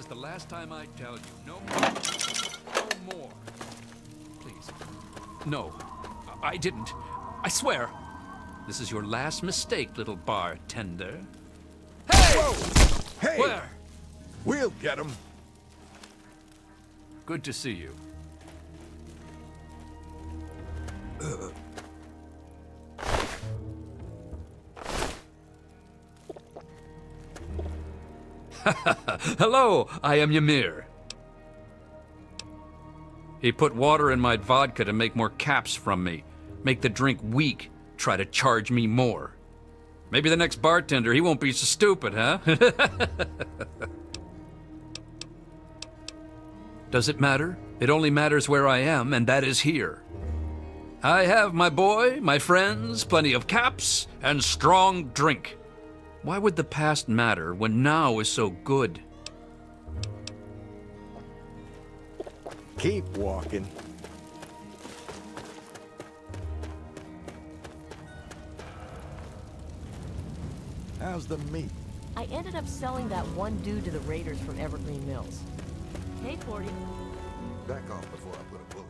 is the last time I tell you. No more. No more. Please. No. I didn't. I swear. This is your last mistake, little bartender. Hey! Whoa! Hey! Where? We'll get him. Good to see you. Hello, I am Ymir. He put water in my vodka to make more caps from me. Make the drink weak. Try to charge me more. Maybe the next bartender, he won't be so stupid, huh? Does it matter? It only matters where I am, and that is here. I have my boy, my friends, plenty of caps, and strong drink. Why would the past matter when now is so good? Keep walking. How's the meat? I ended up selling that one dude to the Raiders from Evergreen Mills. Hey, 40. Back off before I put a bullet.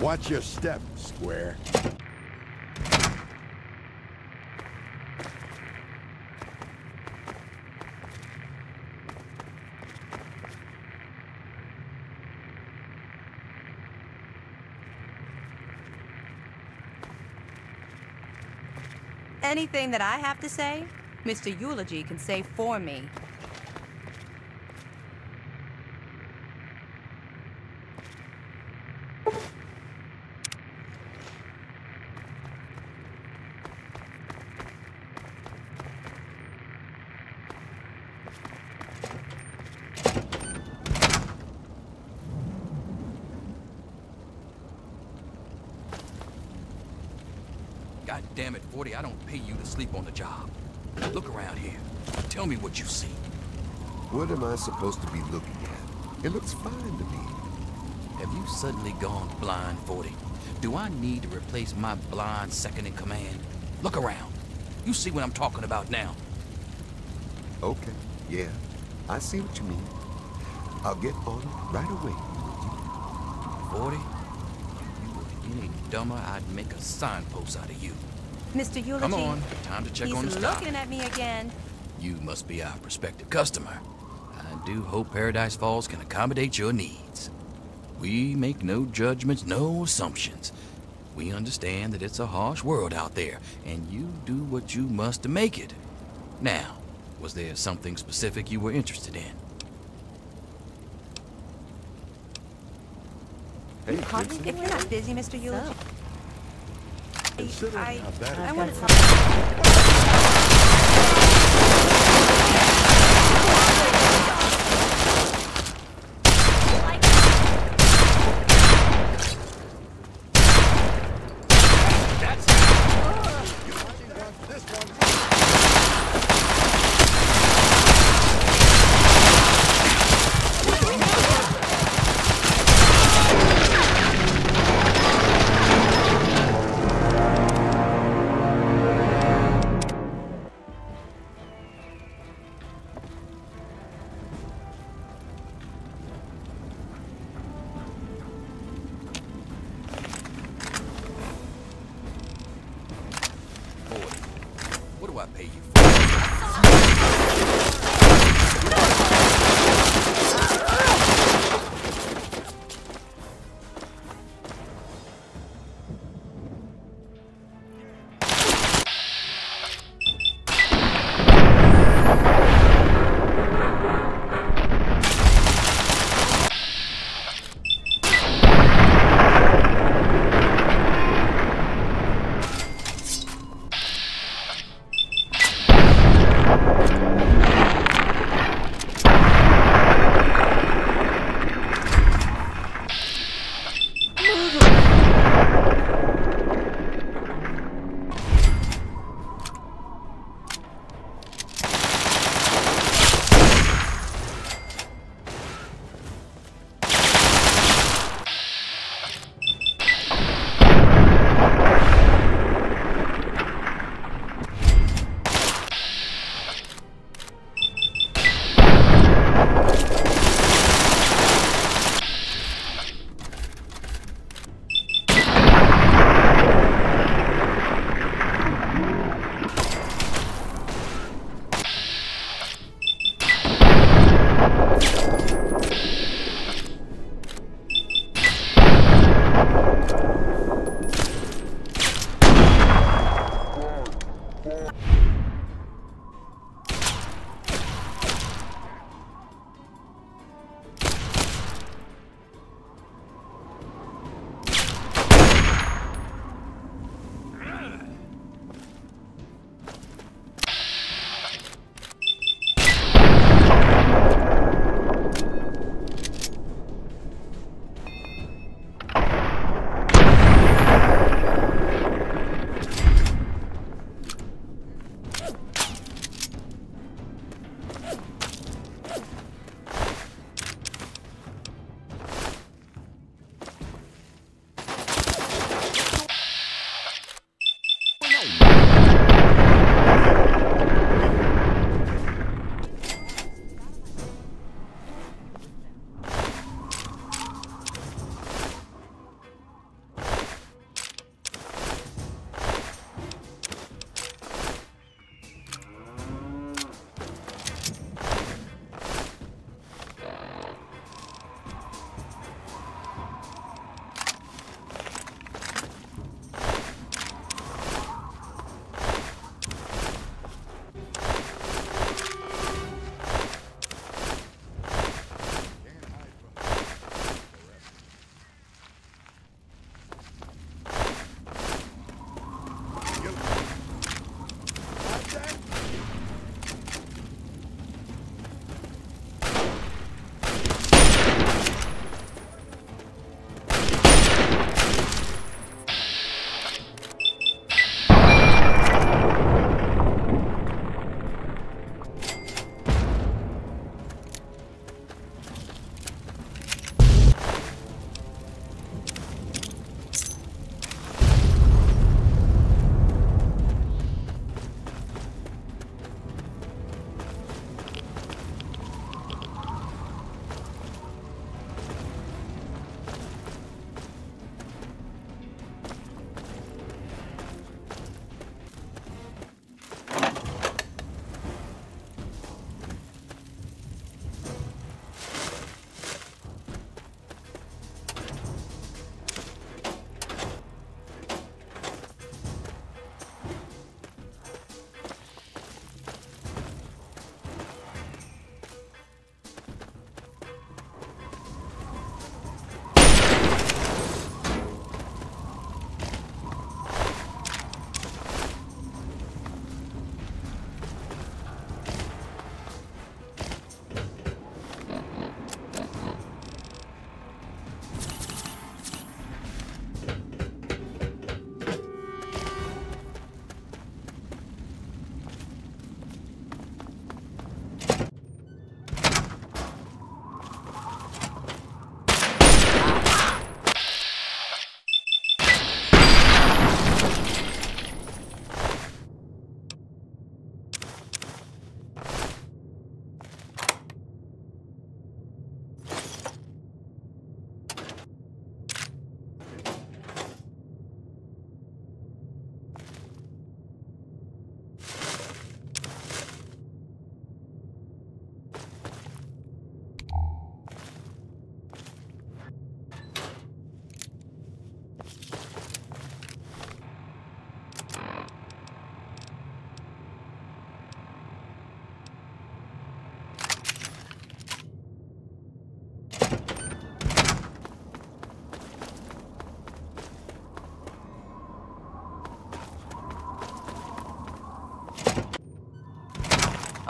Watch your step, Square. Anything that I have to say, Mr. Eulogy can say for me. I don't pay you to sleep on the job. Look around here. Tell me what you see. What am I supposed to be looking at? It looks fine to me. Have you suddenly gone blind, 40? Do I need to replace my blind second-in-command? Look around. You see what I'm talking about now. Okay, yeah. I see what you mean. I'll get on it right away. 40, if you were any dumber, I'd make a signpost out of you. Mr. Eulogy. Come on, time to check on the stock. He's looking at me again. You must be our prospective customer. I do hope Paradise Falls can accommodate your needs. We make no judgments, no assumptions. We understand that it's a harsh world out there, and you do what you must to make it. Now, was there something specific you were interested in? Hey, if you're not busy, Mr. Eulogy. Oh. I want to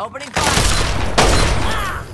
Opening fire! Ah!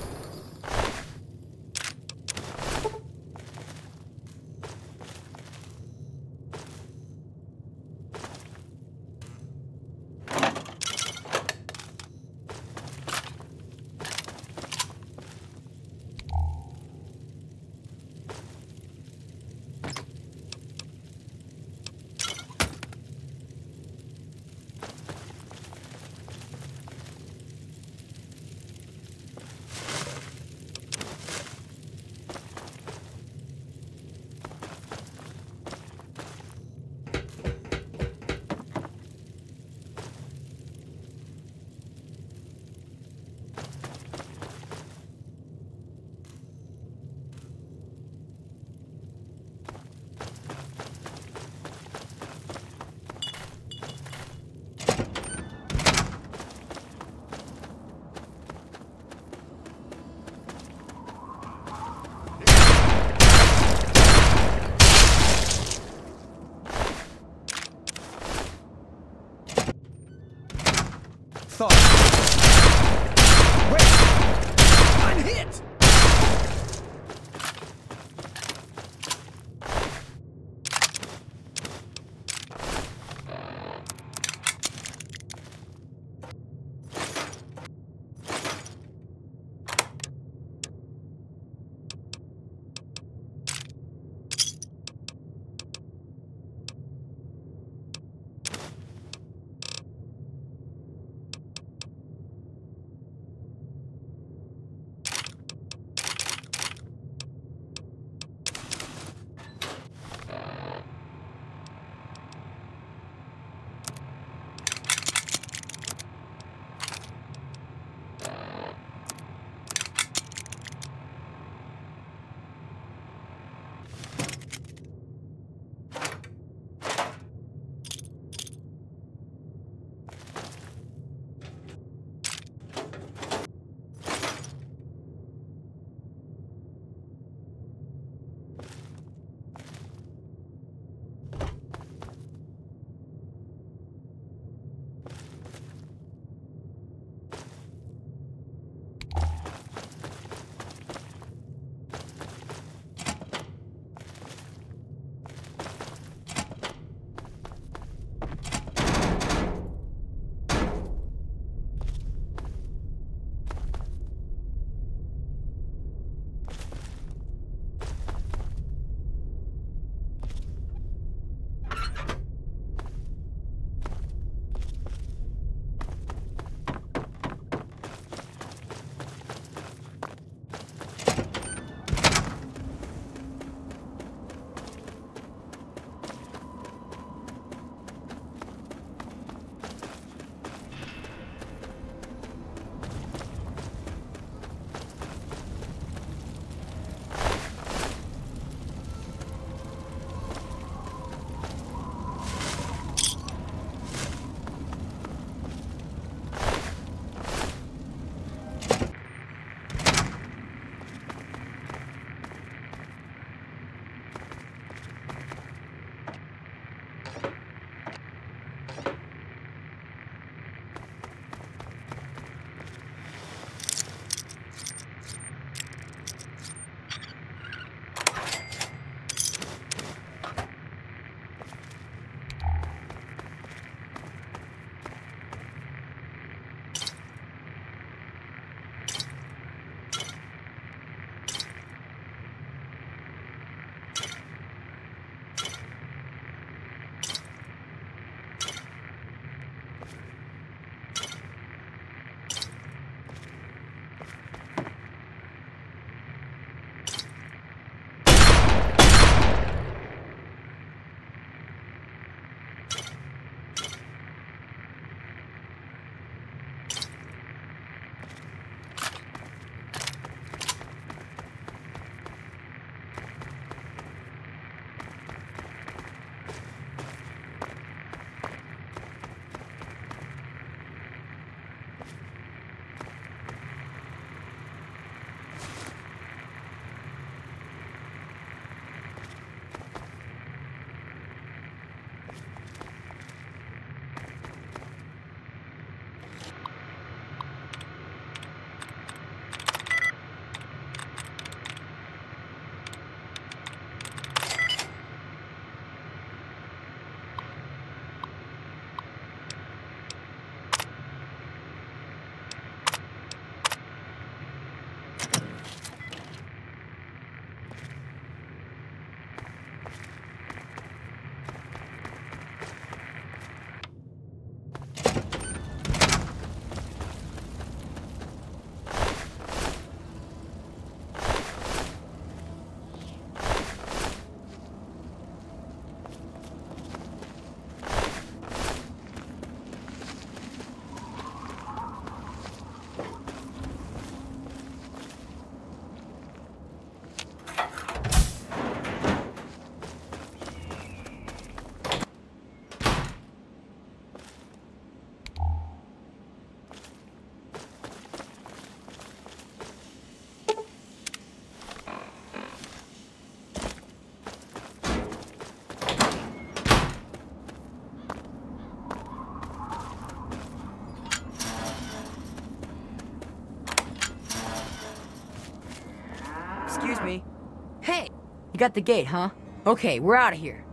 You got the gate, huh? Okay, we're out of here.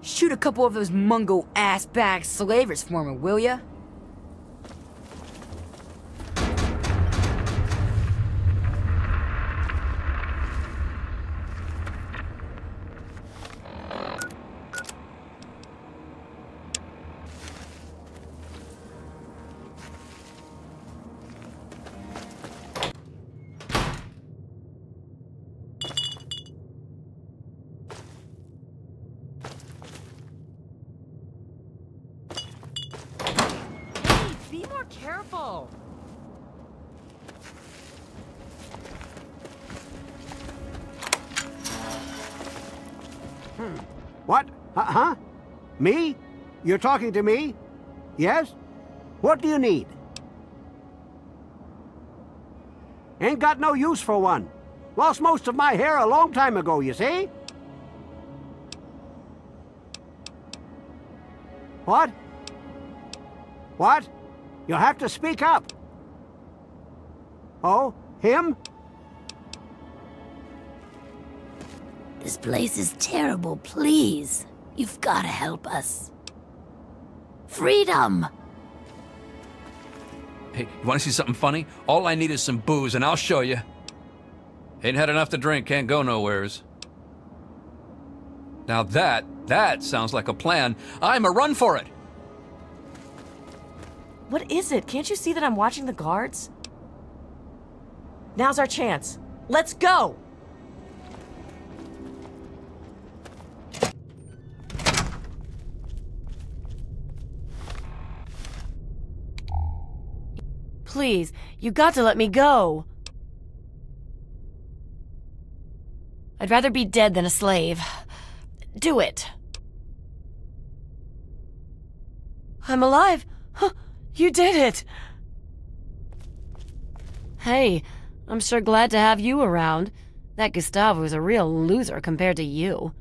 Shoot a couple of those Mungo ass-bag slavers for me, will ya? Me? You're talking to me? Yes? What do you need? Ain't got no use for one. Lost most of my hair a long time ago, you see? What? What? You'll have to speak up. Oh, him? This place is terrible, please. You've got to help us. Freedom! Hey, you want to see something funny? All I need is some booze, and I'll show you. Ain't had enough to drink, can't go nowheres. Now that sounds like a plan. I'm a run for it! What is it? Can't you see that I'm watching the guards? Now's our chance. Let's go! Please, you got to let me go. I'd rather be dead than a slave. Do it. I'm alive. Huh, you did it. Hey, I'm sure glad to have you around. That Gustavo is a real loser compared to you.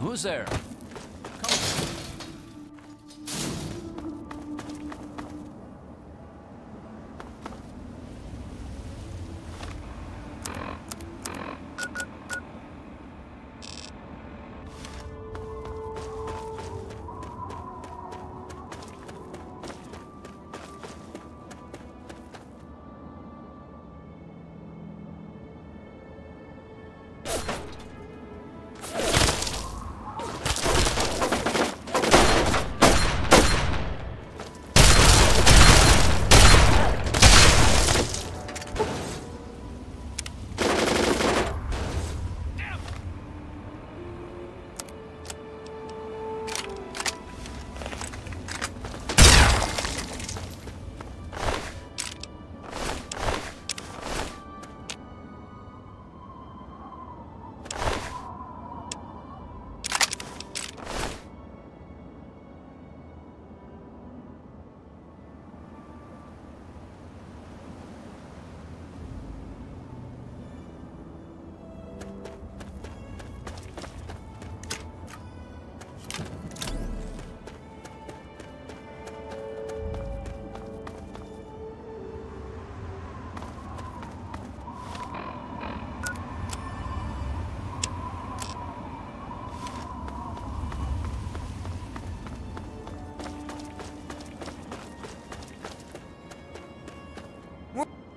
Who's there?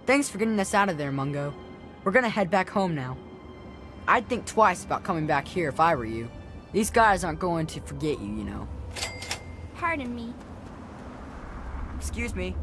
Thanks for getting us out of there, Mungo. We're gonna head back home now. I'd think twice about coming back here if I were you. These guys aren't going to forget you, you know. Pardon me. Excuse me.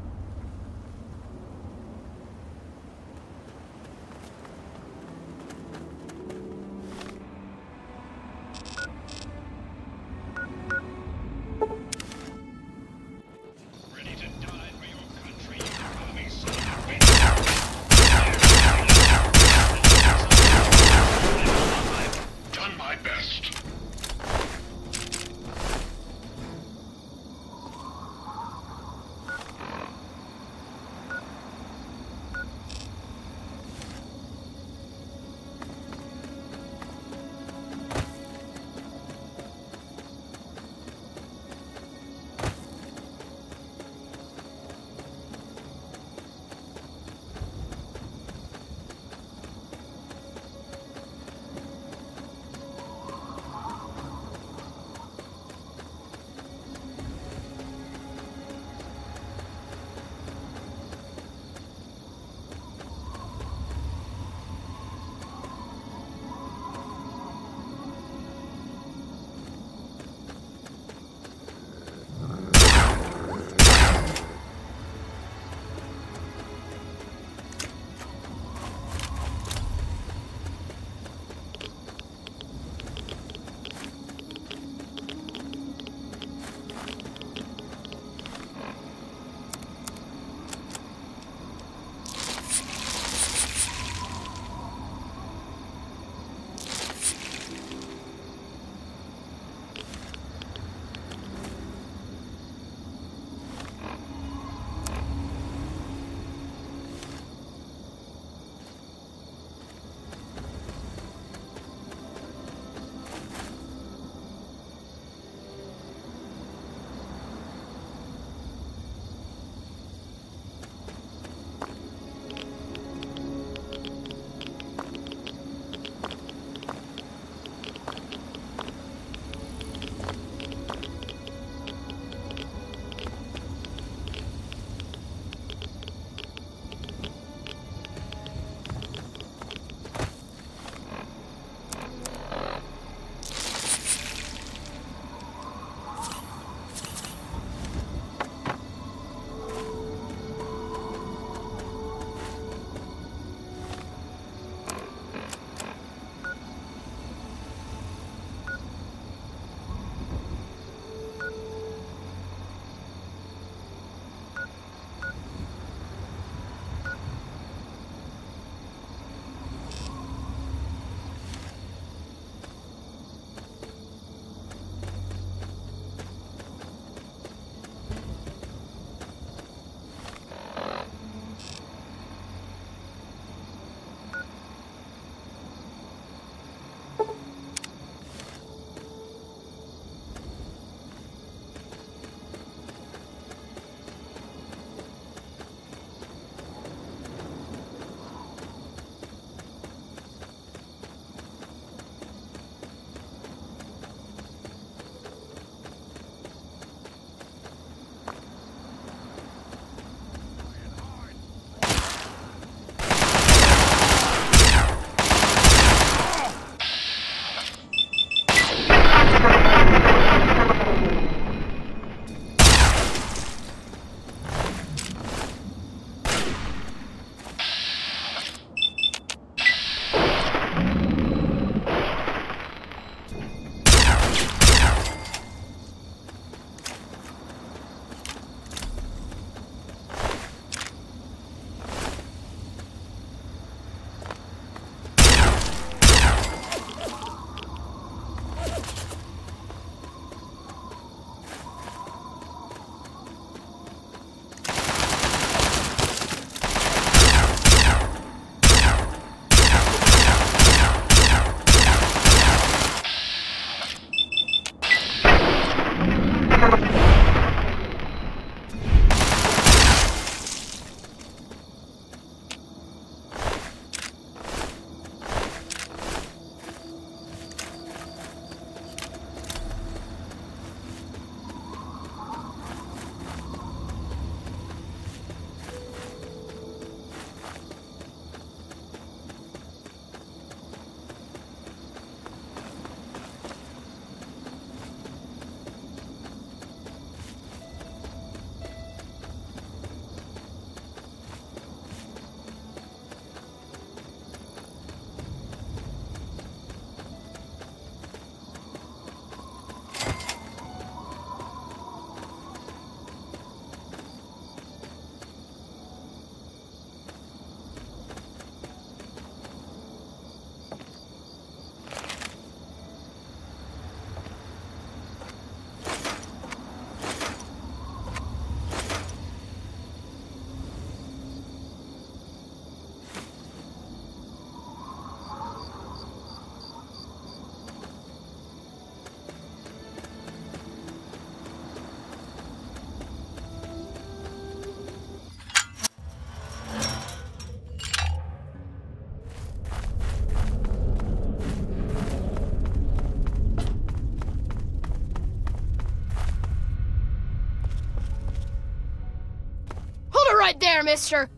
right there, mister.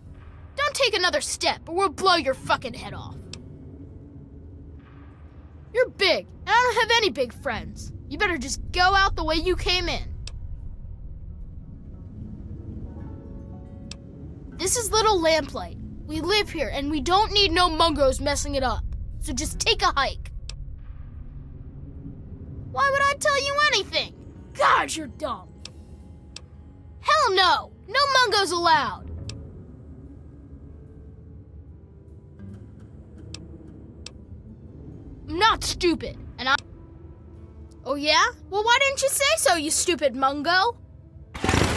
Don't take another step or we'll blow your fucking head off. You're big, and I don't have any big friends. You better just go out the way you came in. This is Little Lamplight. We live here, and we don't need no Mungos messing it up. So just take a hike. Why would I tell you anything? God, you're dumb. Hell no! No Mungos allowed! I'm not stupid, and I... Oh yeah? Well, why didn't you say so, you stupid Mungo? Happy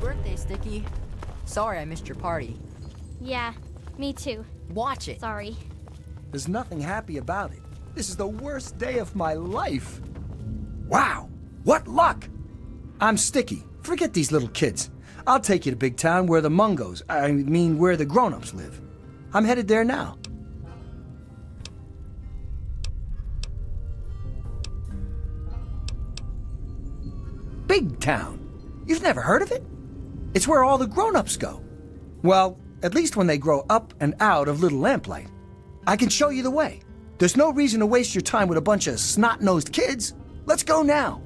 birthday, Sticky. Sorry I missed your party. Yeah, me too. Watch it. Sorry. There's nothing happy about it. This is the worst day of my life. Wow, what luck! I'm Sticky. Forget these little kids. I'll take you to Big Town where the Mungos, I mean where the grown-ups live. I'm headed there now. Big Town? You've never heard of it? It's where all the grown-ups go. Well, at least when they grow up and out of Little Lamplight. I can show you the way. There's no reason to waste your time with a bunch of snot-nosed kids. Let's go now.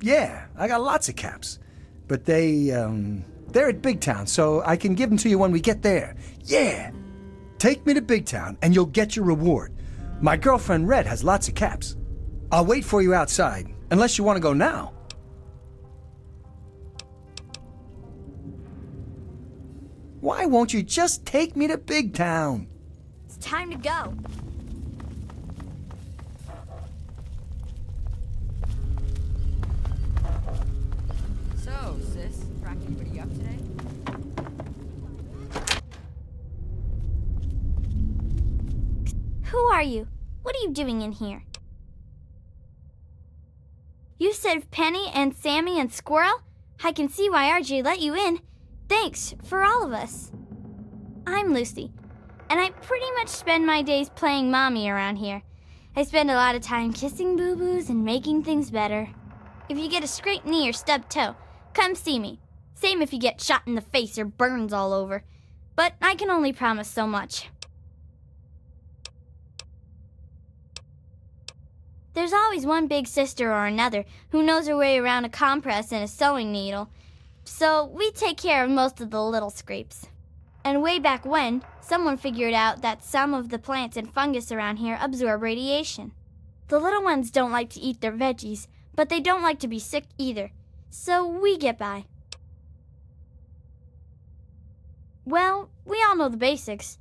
Yeah, I got lots of caps. But they, they're at Big Town, so I can give them to you when we get there. Yeah! Take me to Big Town, and you'll get your reward. My girlfriend Red has lots of caps. I'll wait for you outside, unless you want to go now. Why won't you just take me to Big Town? It's time to go. So, sis, crack anybody up today? Who are you? What are you doing in here? You saved Penny and Sammy and Squirrel? I can see why RJ let you in. Thanks for all of us. I'm Lucy, and I pretty much spend my days playing mommy around here. I spend a lot of time kissing boo-boos and making things better. If you get a scraped knee or stubbed toe, come see me. Same if you get shot in the face or burns all over. But I can only promise so much. There's always one big sister or another who knows her way around a compress and a sewing needle. So we take care of most of the little scrapes. And way back when, someone figured out that some of the plants and fungus around here absorb radiation. The little ones don't like to eat their veggies, but they don't like to be sick either. So we get by. Well, we all know the basics.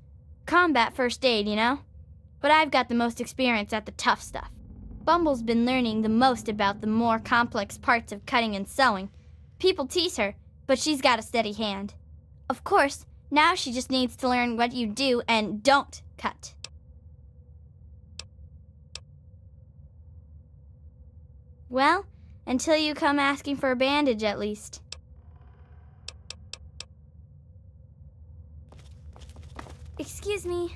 Combat first aid, you know? But I've got the most experience at the tough stuff. Bumble's been learning the most about the more complex parts of cutting and sewing. People tease her, but she's got a steady hand. Of course, now she just needs to learn what you do and don't cut. Well, until you come asking for a bandage, at least. Excuse me.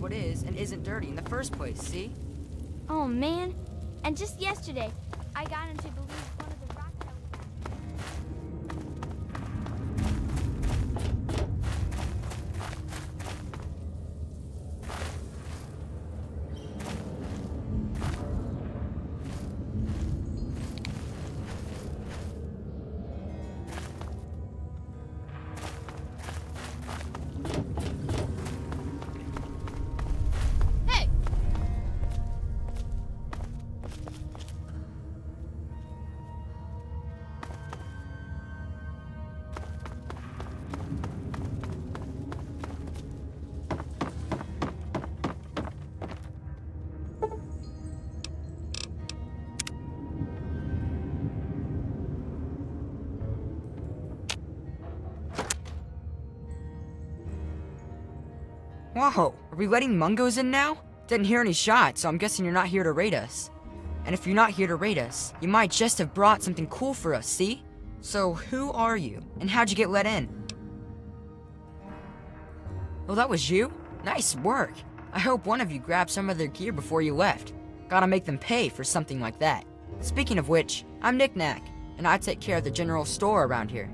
What is and isn't dirty in the first place, see? Oh man, and just yesterday, I got him to believe one of the Whoa, are we letting Mungos in now? Didn't hear any shots, so I'm guessing you're not here to raid us. And if you're not here to raid us, you might just have brought something cool for us, see? So who are you, and how'd you get let in? Well, that was you? Nice work. I hope one of you grabbed some of their gear before you left. Gotta make them pay for something like that. Speaking of which, I'm Nicknack, and I take care of the general store around here.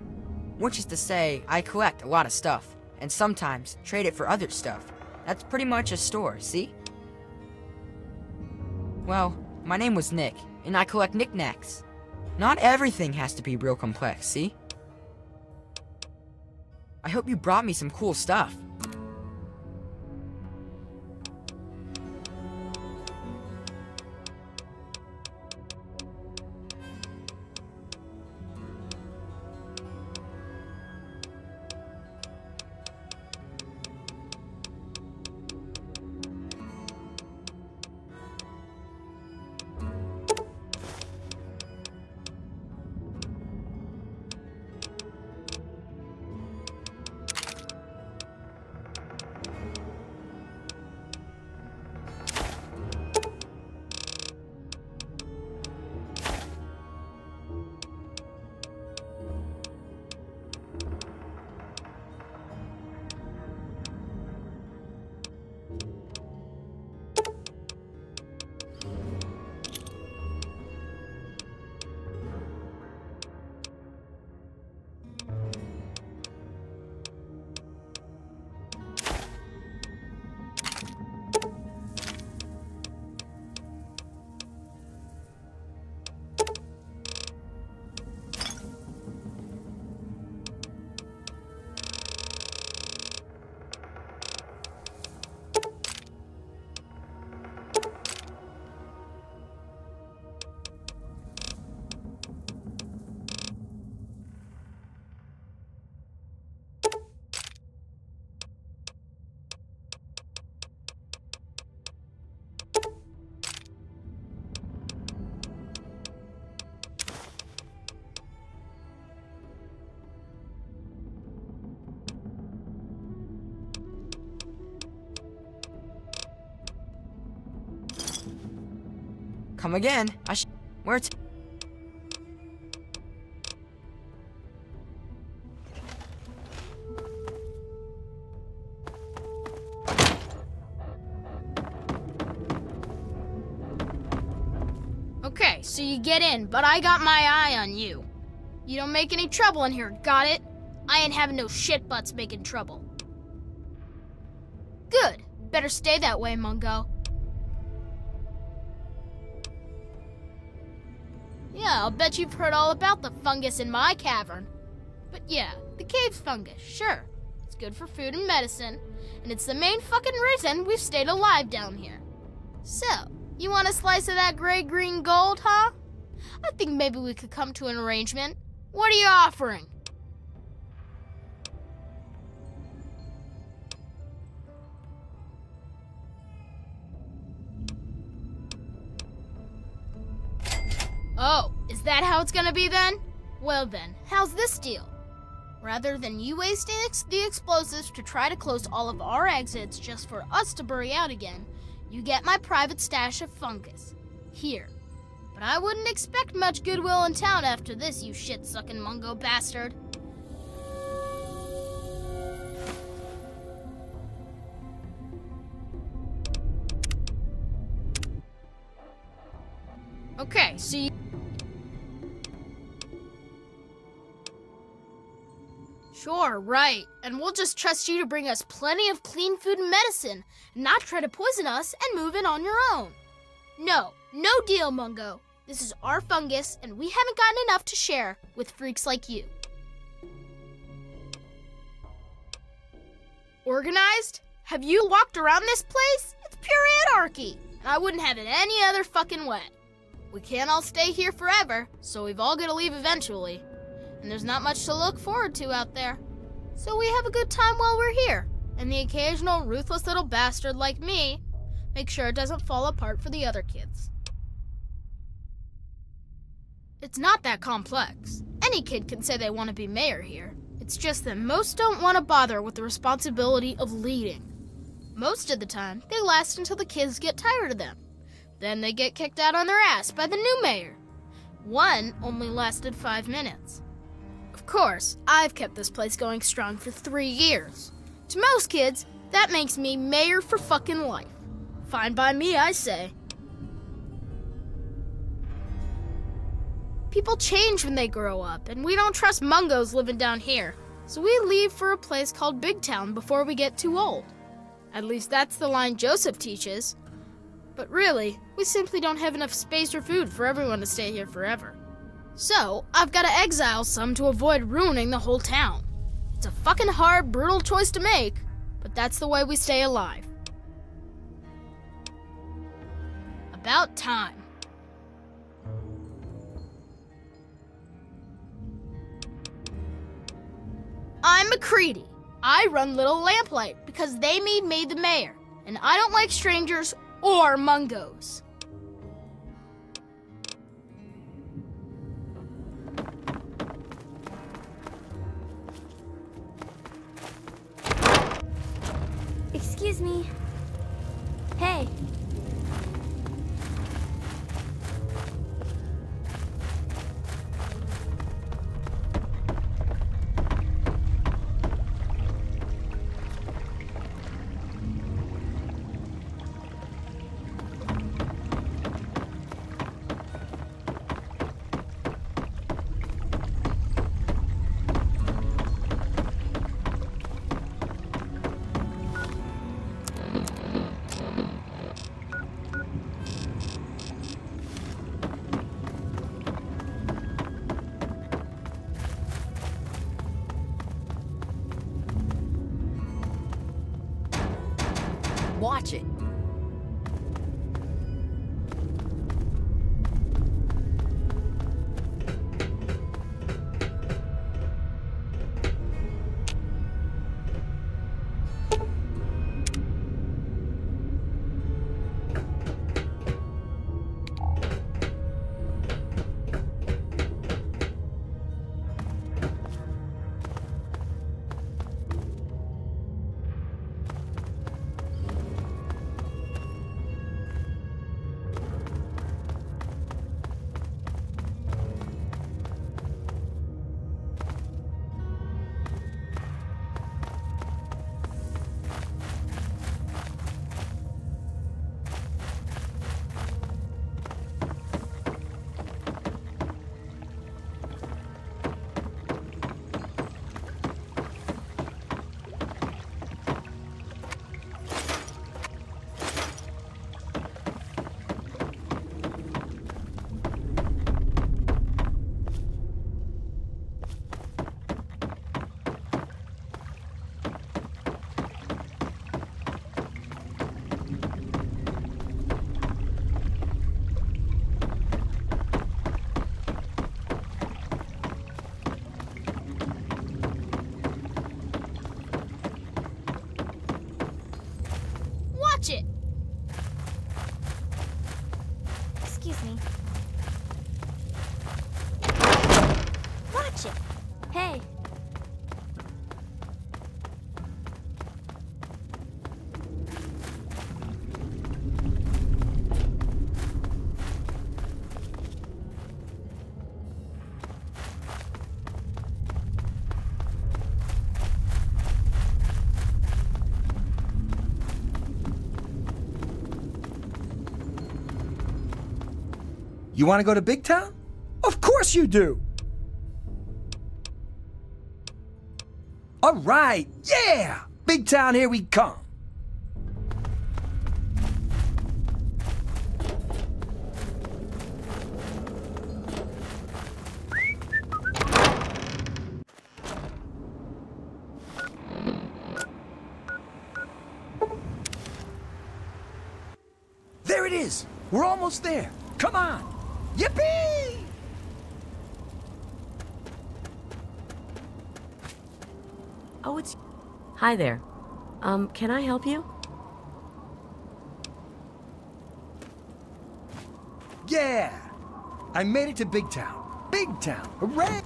Which is to say, I collect a lot of stuff, and sometimes trade it for other stuff. That's pretty much a store, see? Well, my name was Nick, and I collect knickknacks. Not everything has to be real complex, see? I hope you brought me some cool stuff. Come again. Where's... Okay, so you get in, but I got my eye on you. You don't make any trouble in here, got it? I ain't having no shitbutts making trouble. Good. Better stay that way, Mungo. Yeah, I'll bet you've heard all about the fungus in my cavern. But yeah, the cave's fungus, sure. It's good for food and medicine, and it's the main fucking reason we've stayed alive down here. So, you want a slice of that gray-green gold, huh? I think maybe we could come to an arrangement. What are you offering? Oh, is that how it's gonna be then? Well then, how's this deal? Rather than you wasting the explosives to try to close all of our exits just for us to bury out again, you get my private stash of fungus. Here. But I wouldn't expect much goodwill in town after this, you shit-sucking Mungo bastard. Okay, so you... Sure, right. And we'll just trust you to bring us plenty of clean food and medicine, and not try to poison us and move in on your own. No, no deal, Mungo. This is our fungus, and we haven't gotten enough to share with freaks like you. Organized? Have you walked around this place? It's pure anarchy, and I wouldn't have it any other fucking way. We can't all stay here forever, so we've all got to leave eventually. And there's not much to look forward to out there. So we have a good time while we're here, and the occasional ruthless little bastard like me make sure it doesn't fall apart for the other kids. It's not that complex. Any kid can say they want to be mayor here. It's just that most don't want to bother with the responsibility of leading. Most of the time, they last until the kids get tired of them. Then they get kicked out on their ass by the new mayor. One only lasted 5 minutes. Of course, I've kept this place going strong for 3 years. To most kids, that makes me mayor for fucking life. Fine by me, I say. People change when they grow up, and we don't trust Mungos living down here. So we leave for a place called Big Town before we get too old. At least that's the line Joseph teaches. But really, we simply don't have enough space or food for everyone to stay here forever. So, I've got to exile some to avoid ruining the whole town. It's a fucking hard, brutal choice to make, but that's the way we stay alive. About time. I'm McCready. I run Little Lamplight because they made me the mayor, and I don't like strangers or Mungos. Excuse me. Hey. Watch it. You want to go to Big Town? Of course you do! All right, yeah! Big Town, here we come! There it is! We're almost there! Come on! Yippee! Oh, it's... Hi there. Can I help you? Yeah! I made it to Big Town. Big Town! Hooray!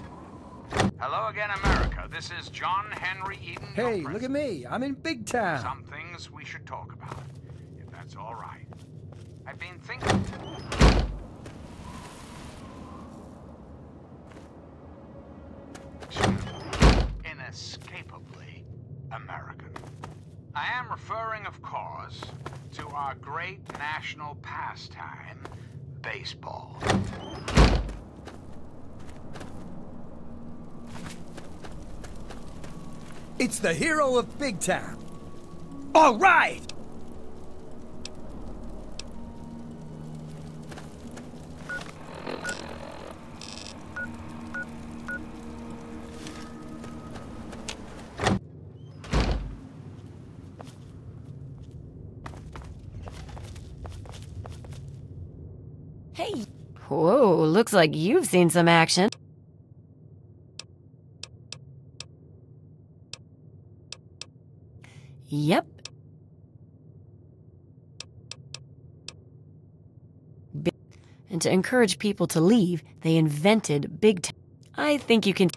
Hello again, America. This is John Henry Eden. Hey, look at me. I'm in Big Town. Some things we should talk about, if that's all right. I've been thinking... Inescapably American. I am referring, of course, to our great national pastime, baseball. It's the hero of Big Town. All right! Hey! Whoa, looks like you've seen some action. Yep. And to encourage people to leave, they invented Big Town. I think you can...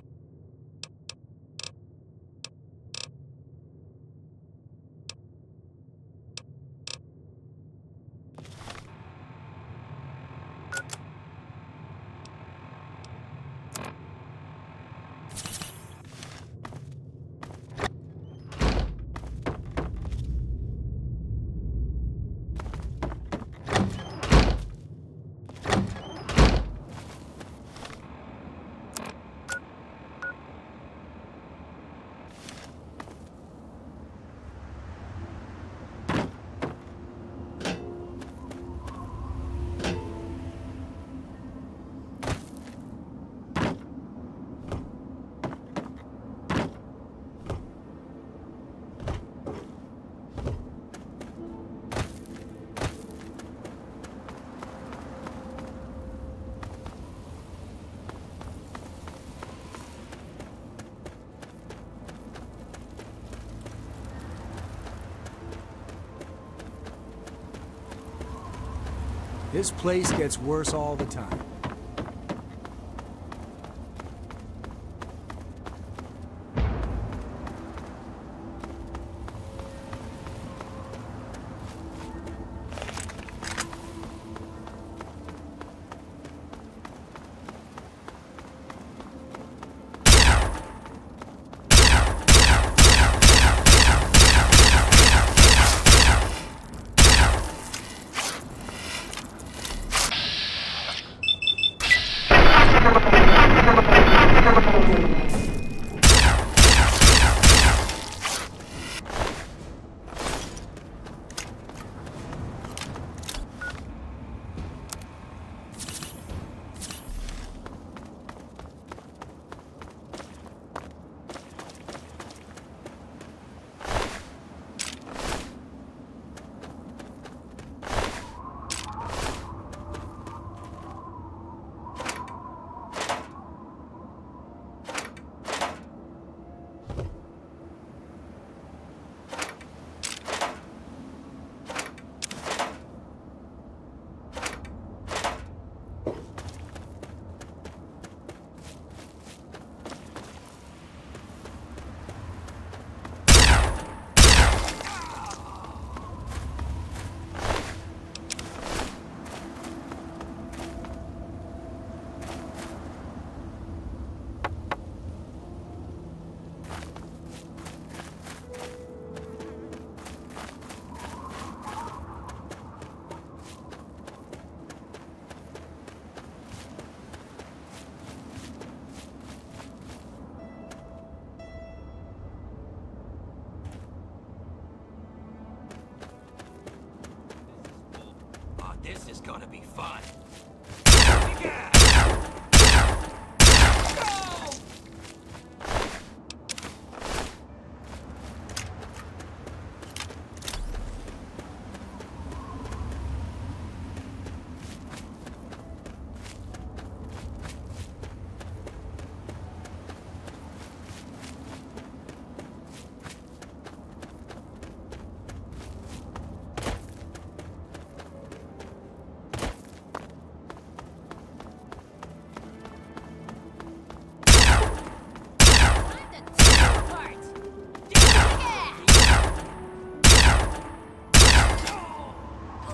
This place gets worse all the time.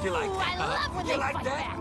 You like that? I love when they fight back.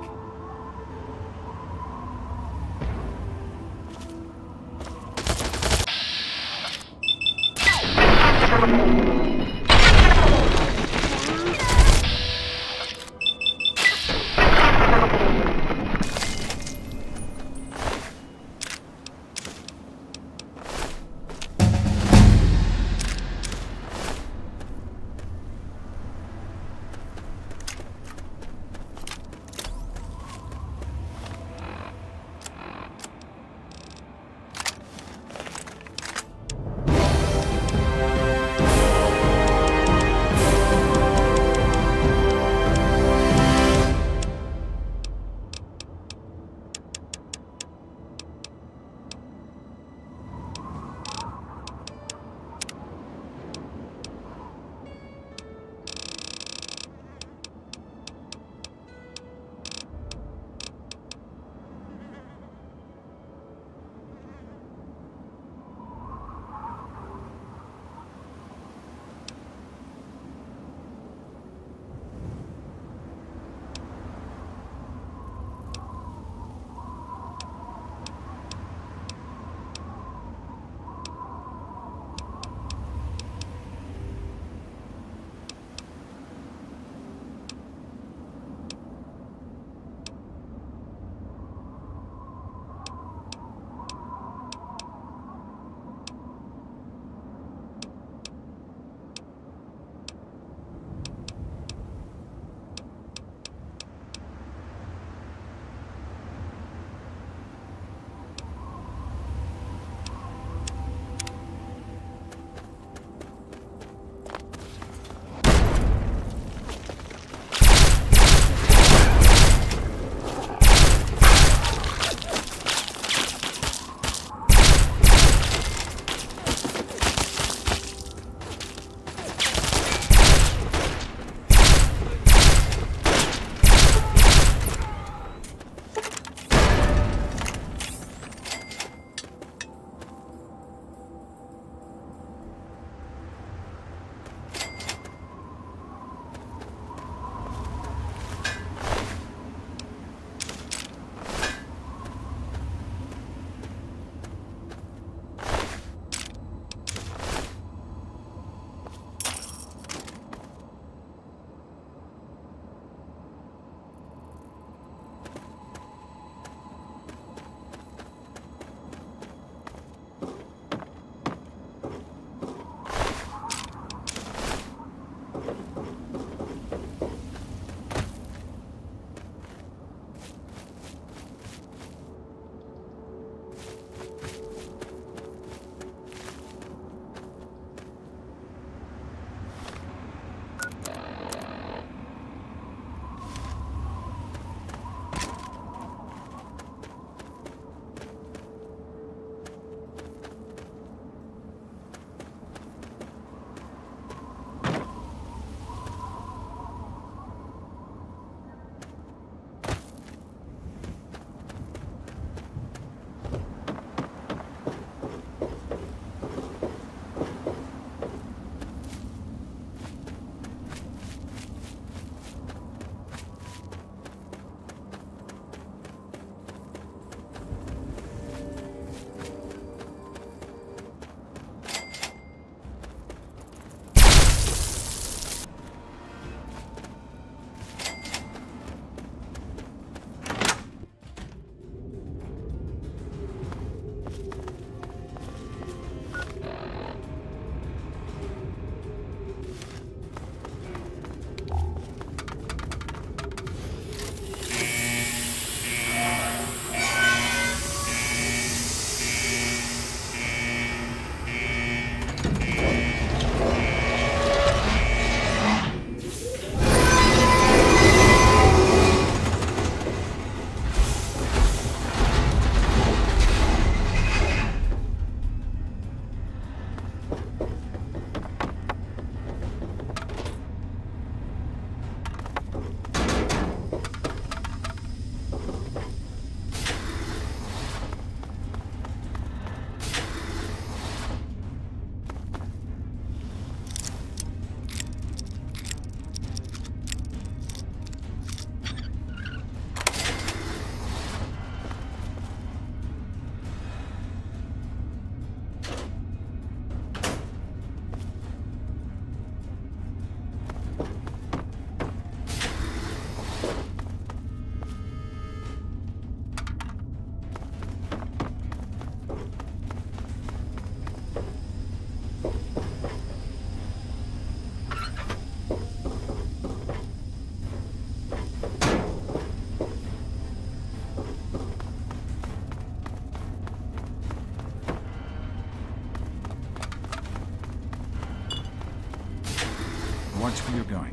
watch where you're going.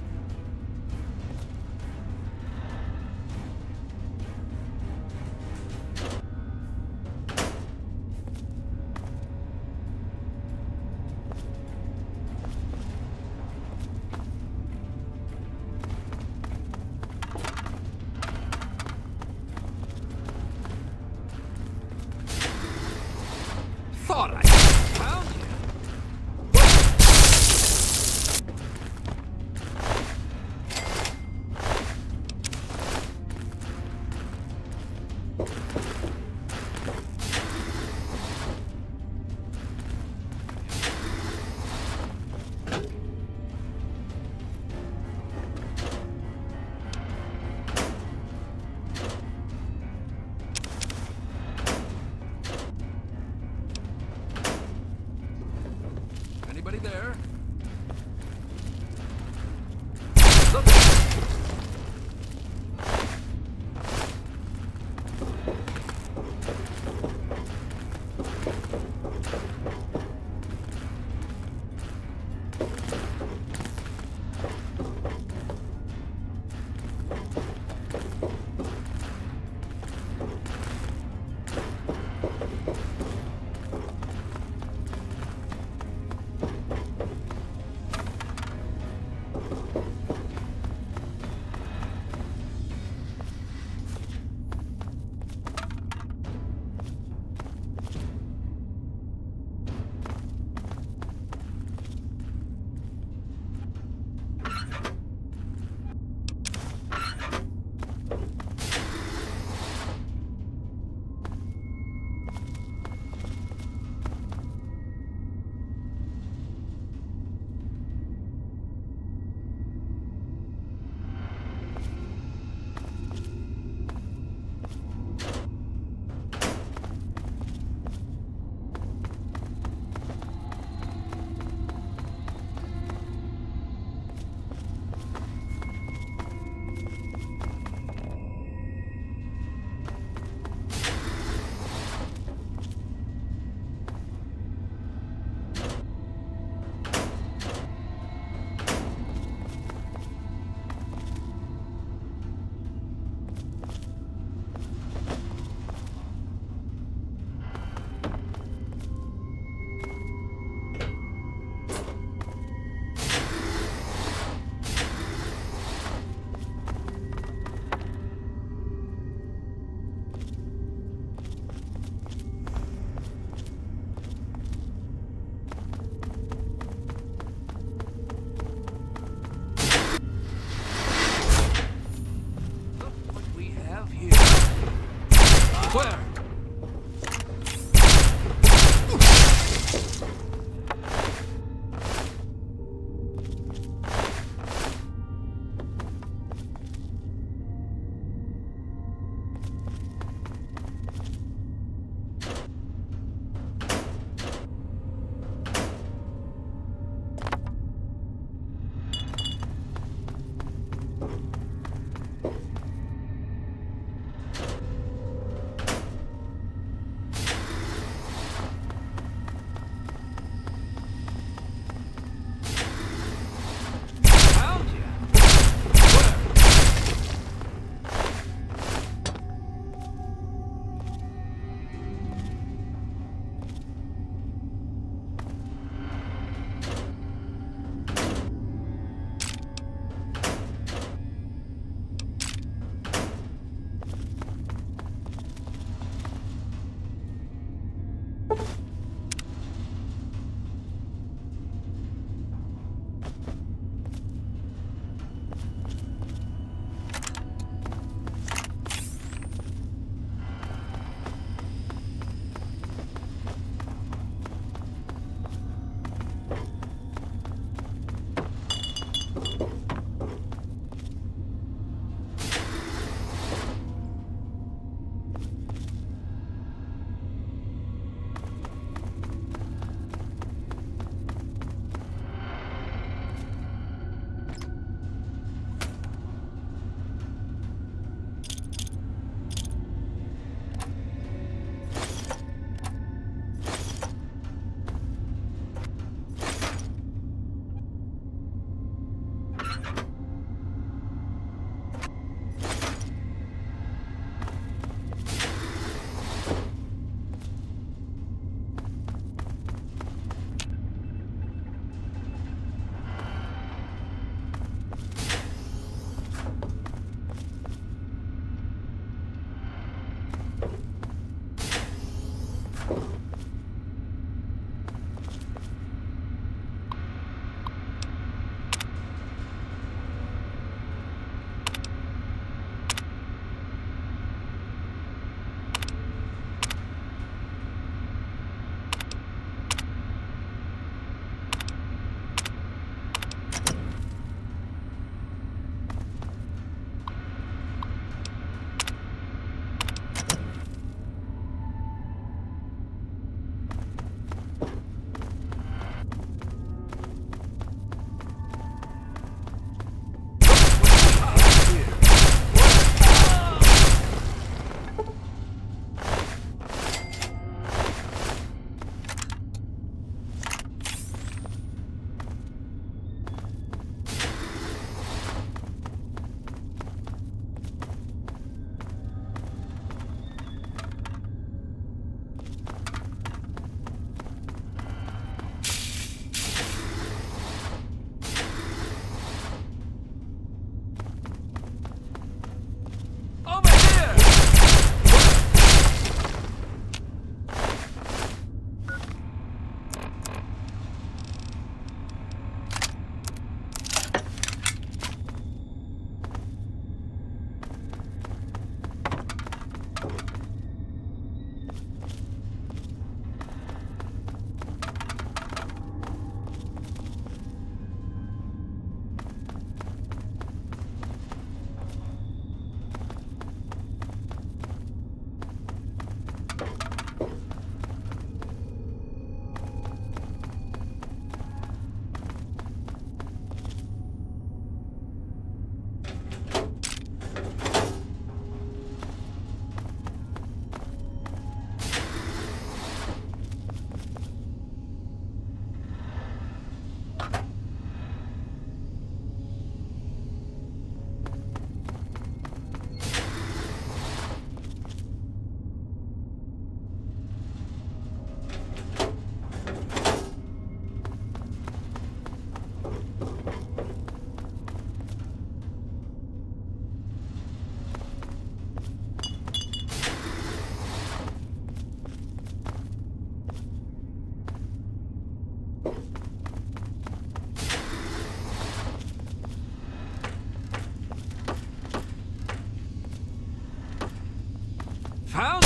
Found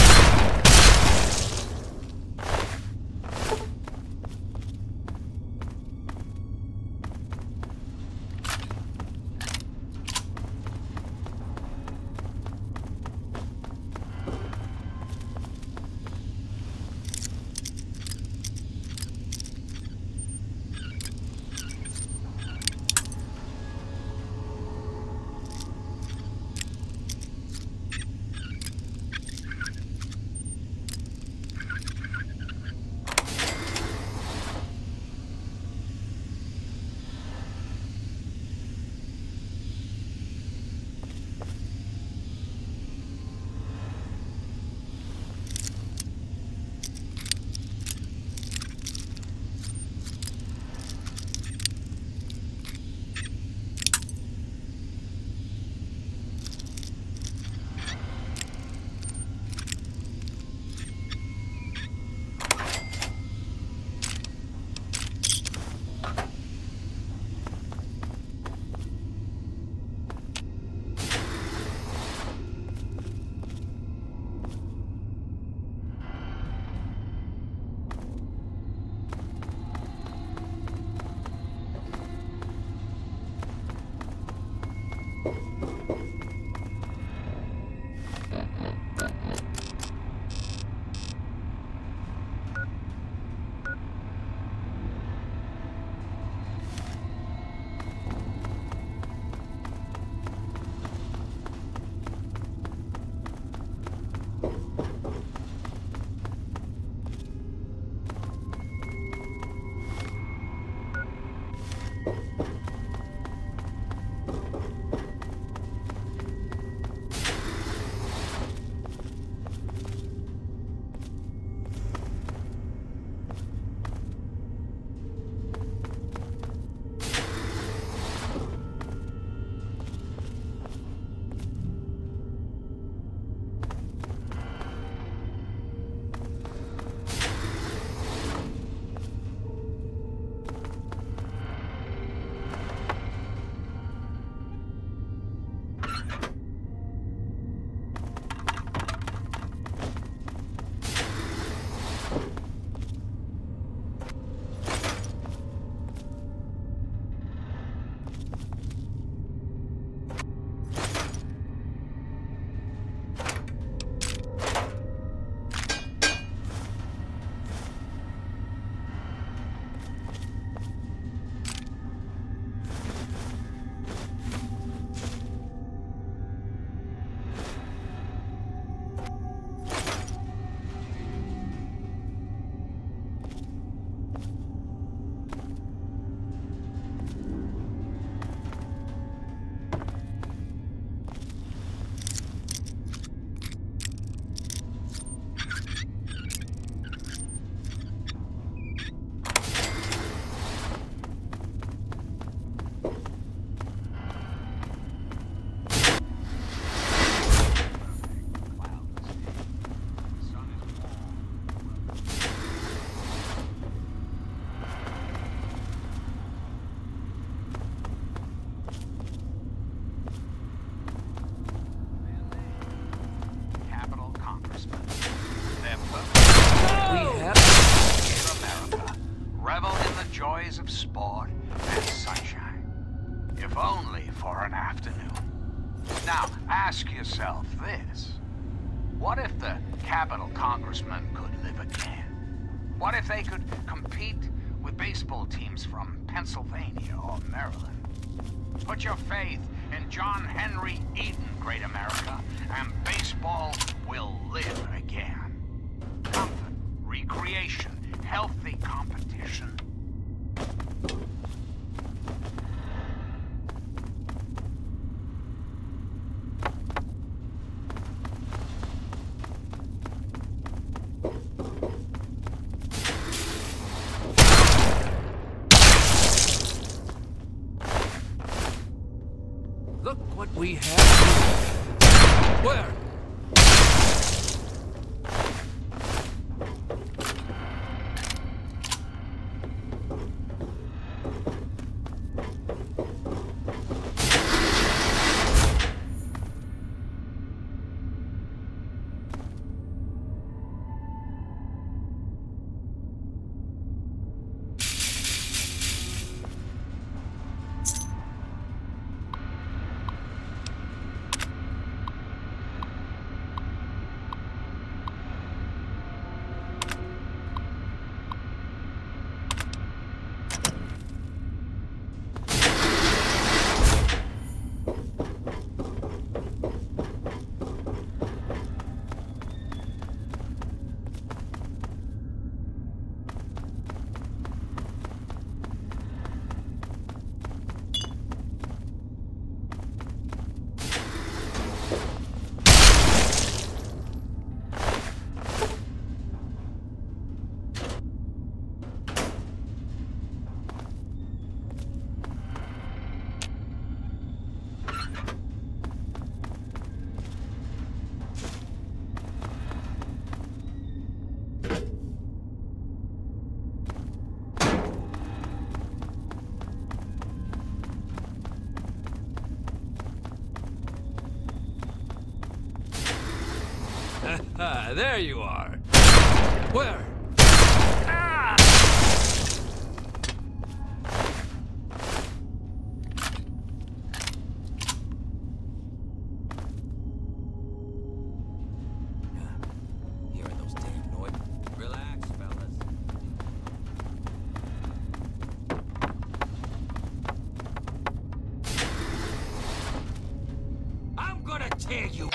Put your faith in John Henry Eden, Great America, and baseball will live again. Comfort, recreation, healthy competition. Ah, there you are. Where? Ah! Hearing those damn noises. Relax, fellas. I'm gonna tear you.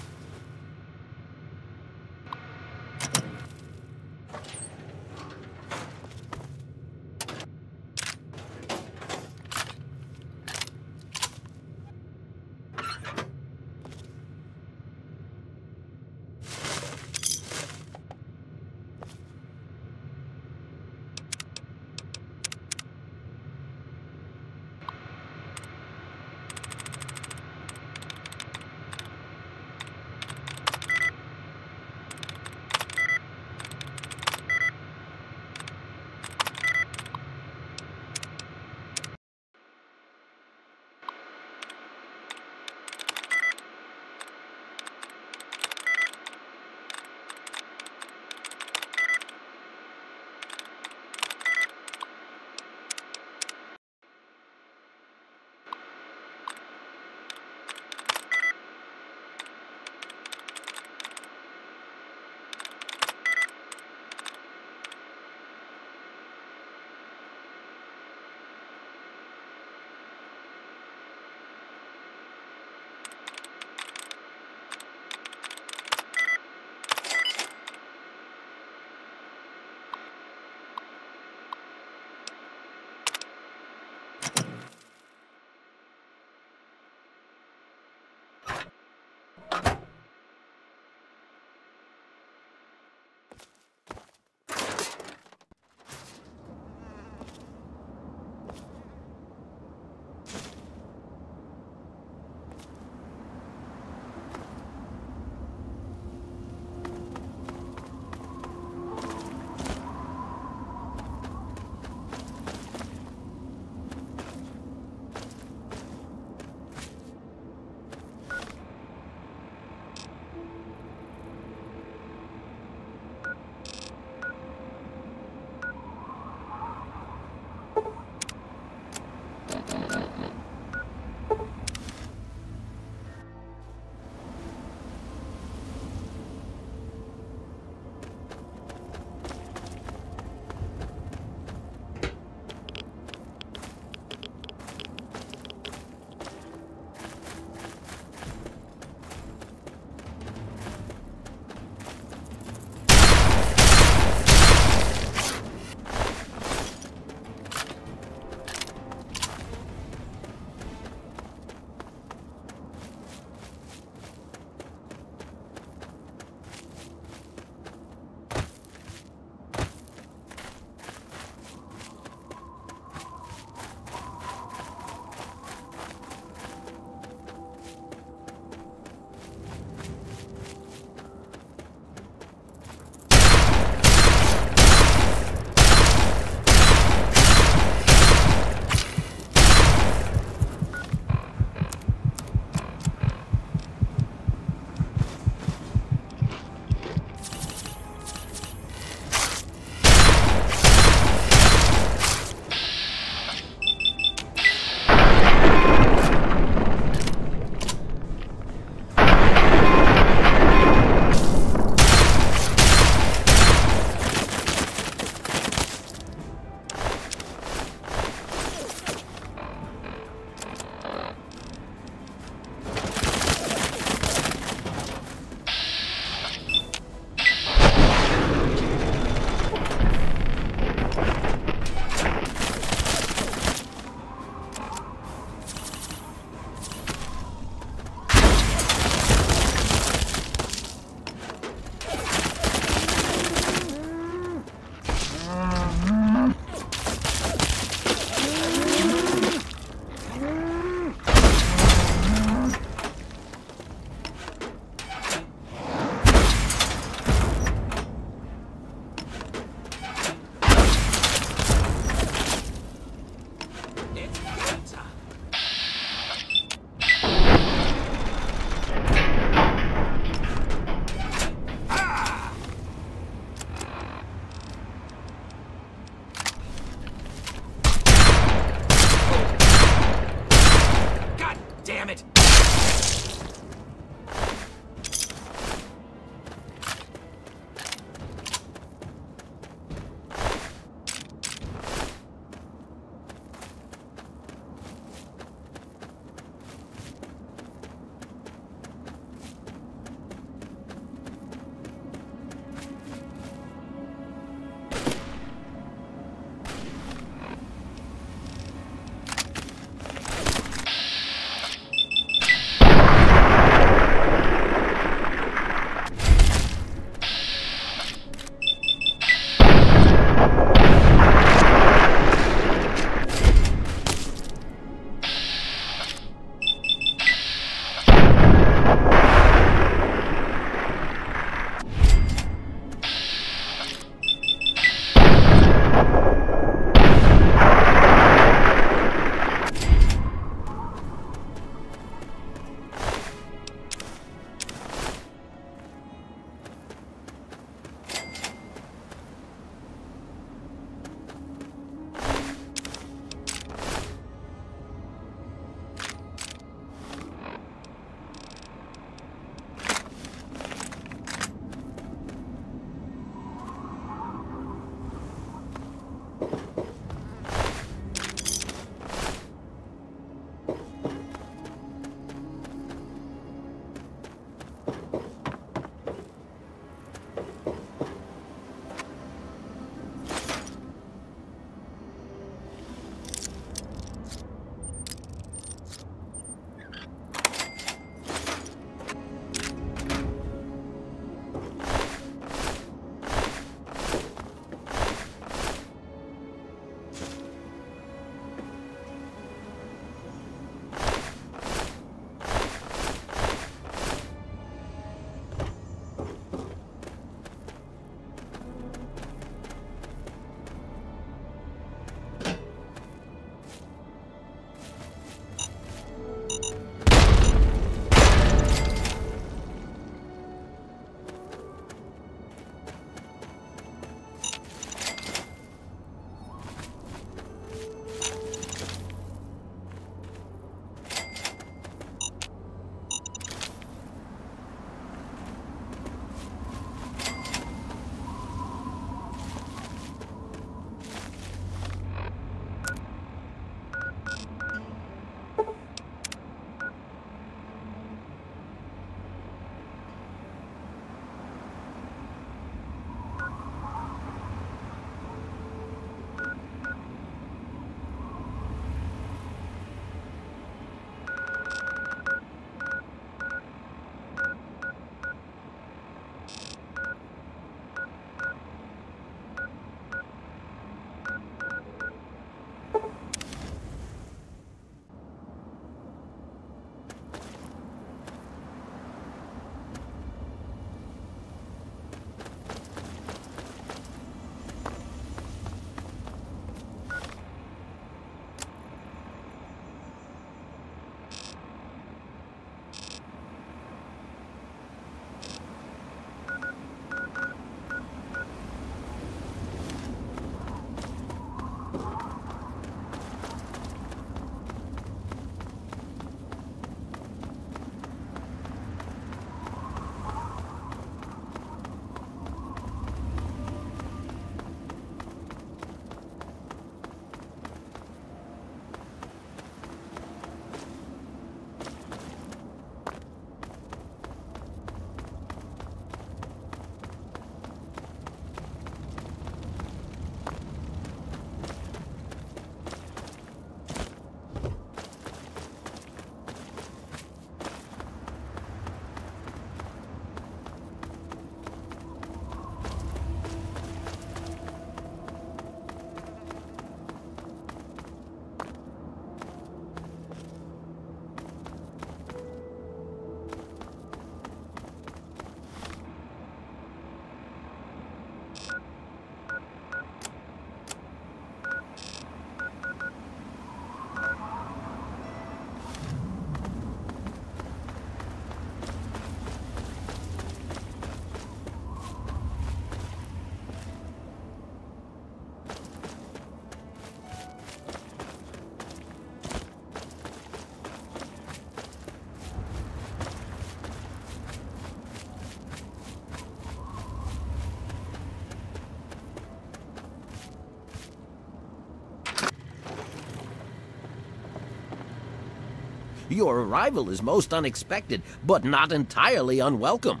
Your arrival is most unexpected, but not entirely unwelcome.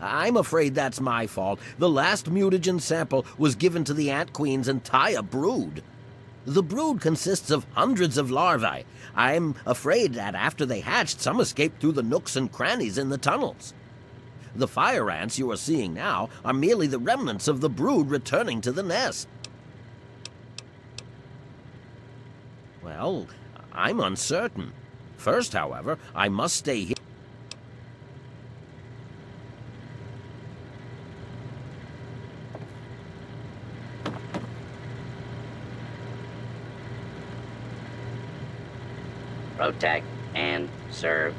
I'm afraid that's my fault. The last mutagen sample was given to the ant queen's entire brood. The brood consists of hundreds of larvae. I'm afraid that after they hatched, some escaped through the nooks and crannies in the tunnels. The fire ants you are seeing now are merely the remnants of the brood returning to the nest. Well, I'm uncertain. First, however, I must stay here. Protect and serve.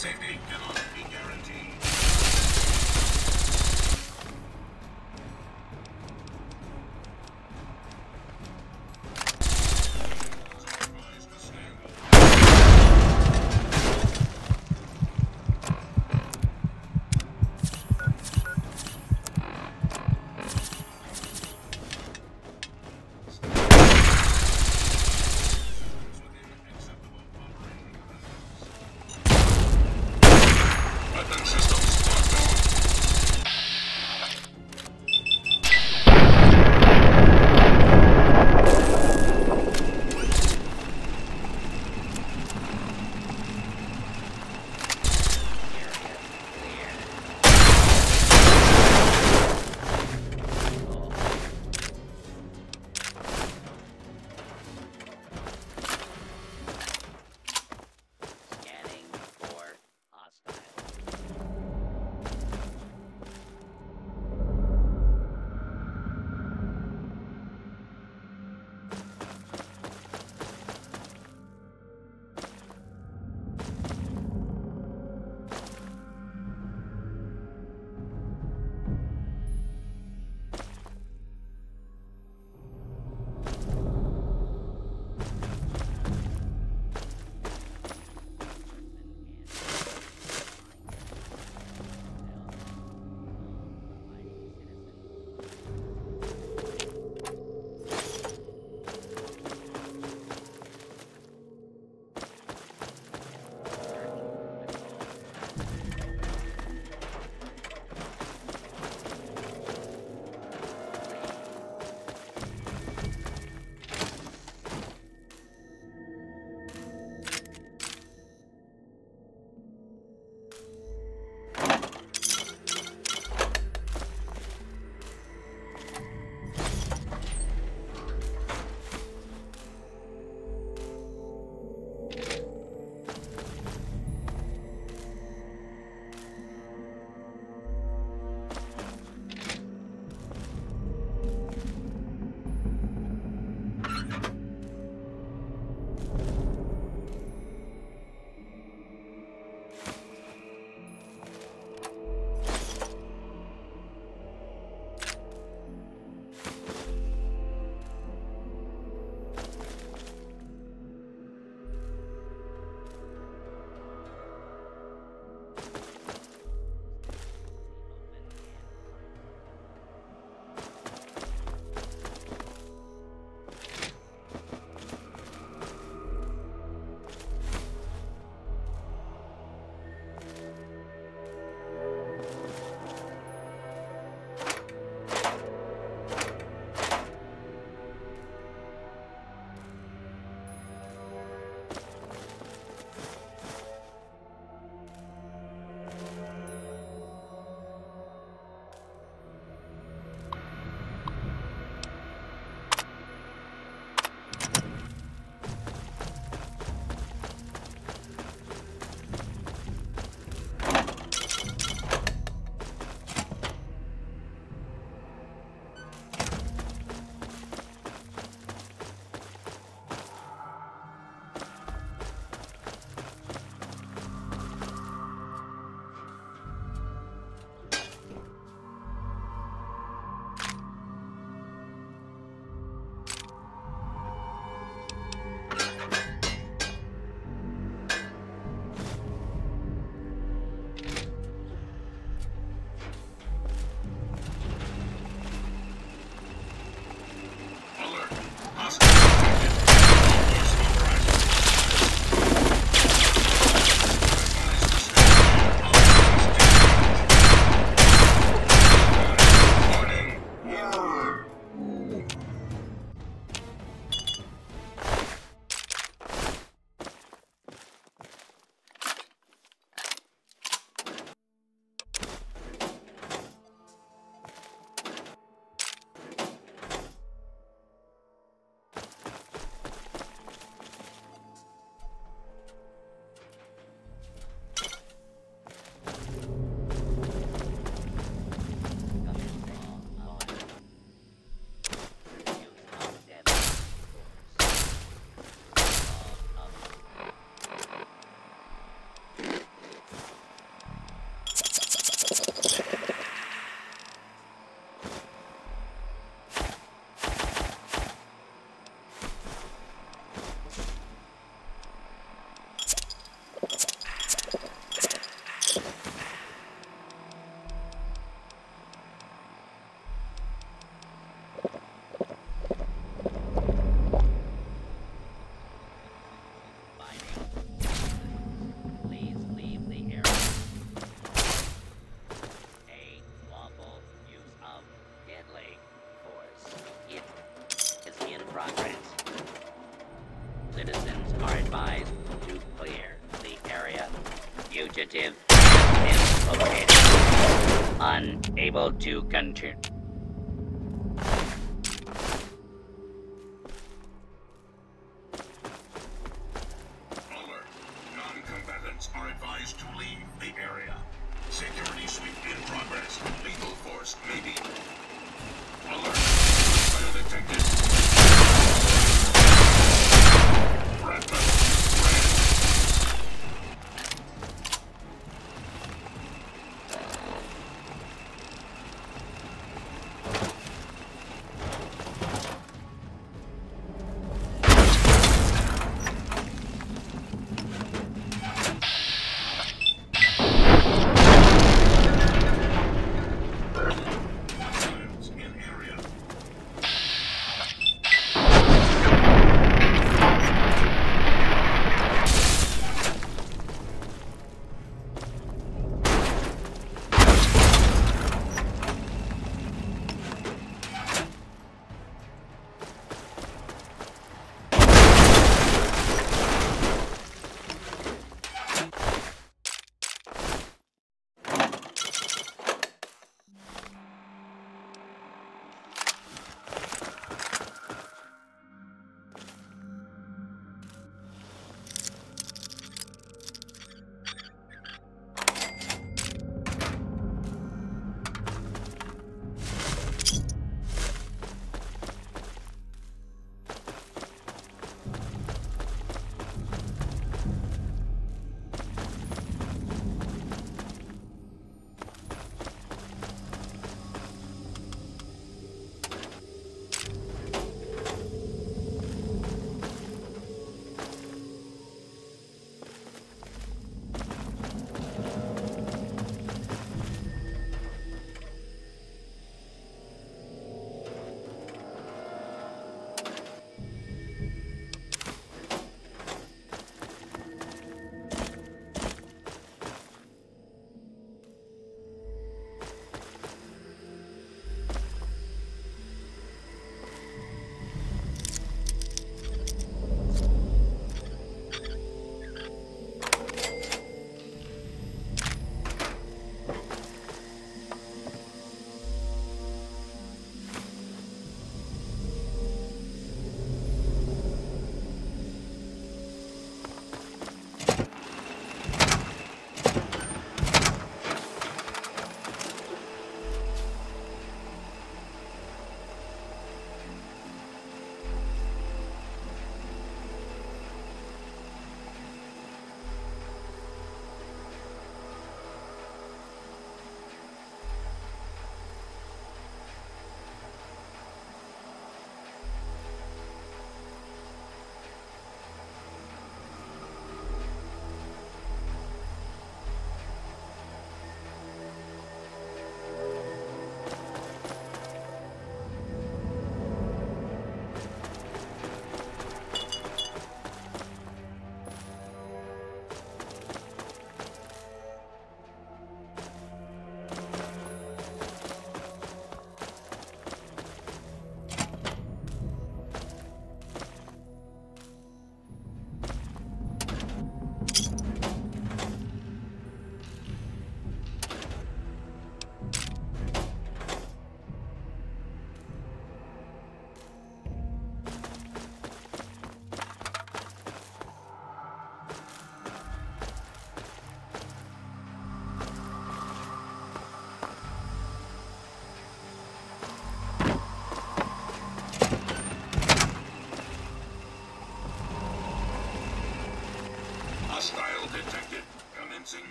safety cannot be guaranteed. To continue. Alert. Non-combatants are advised to leave the area. Security sweep in progress. Lethal force may be. Alert. Fire detected. Rapid.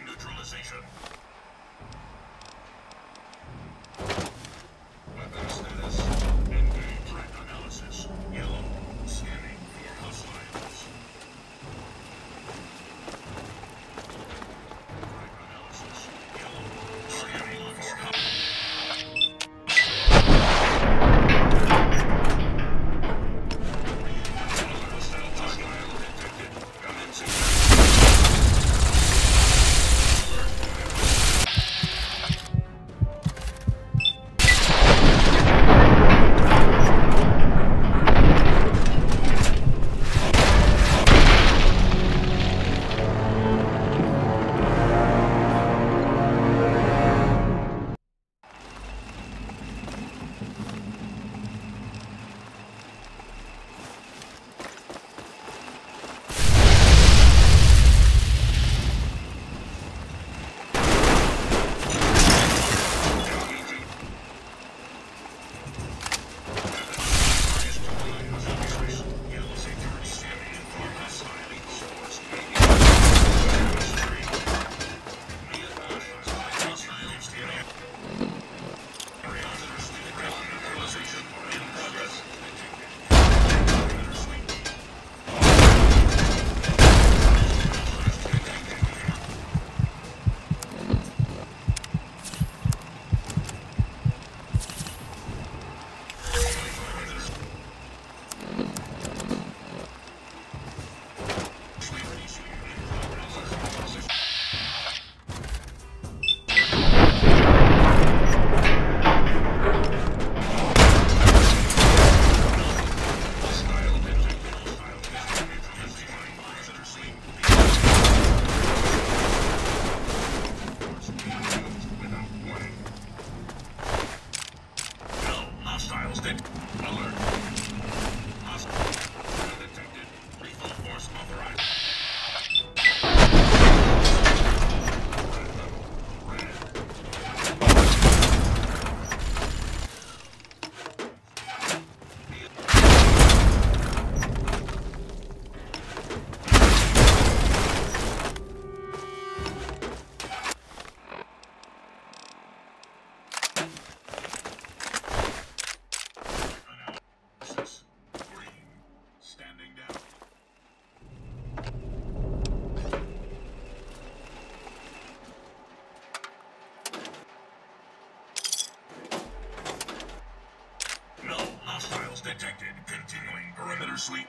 Neutralization. Weapon status. Endgame threat analysis. Yellow. Scanning for hostiles. seriously?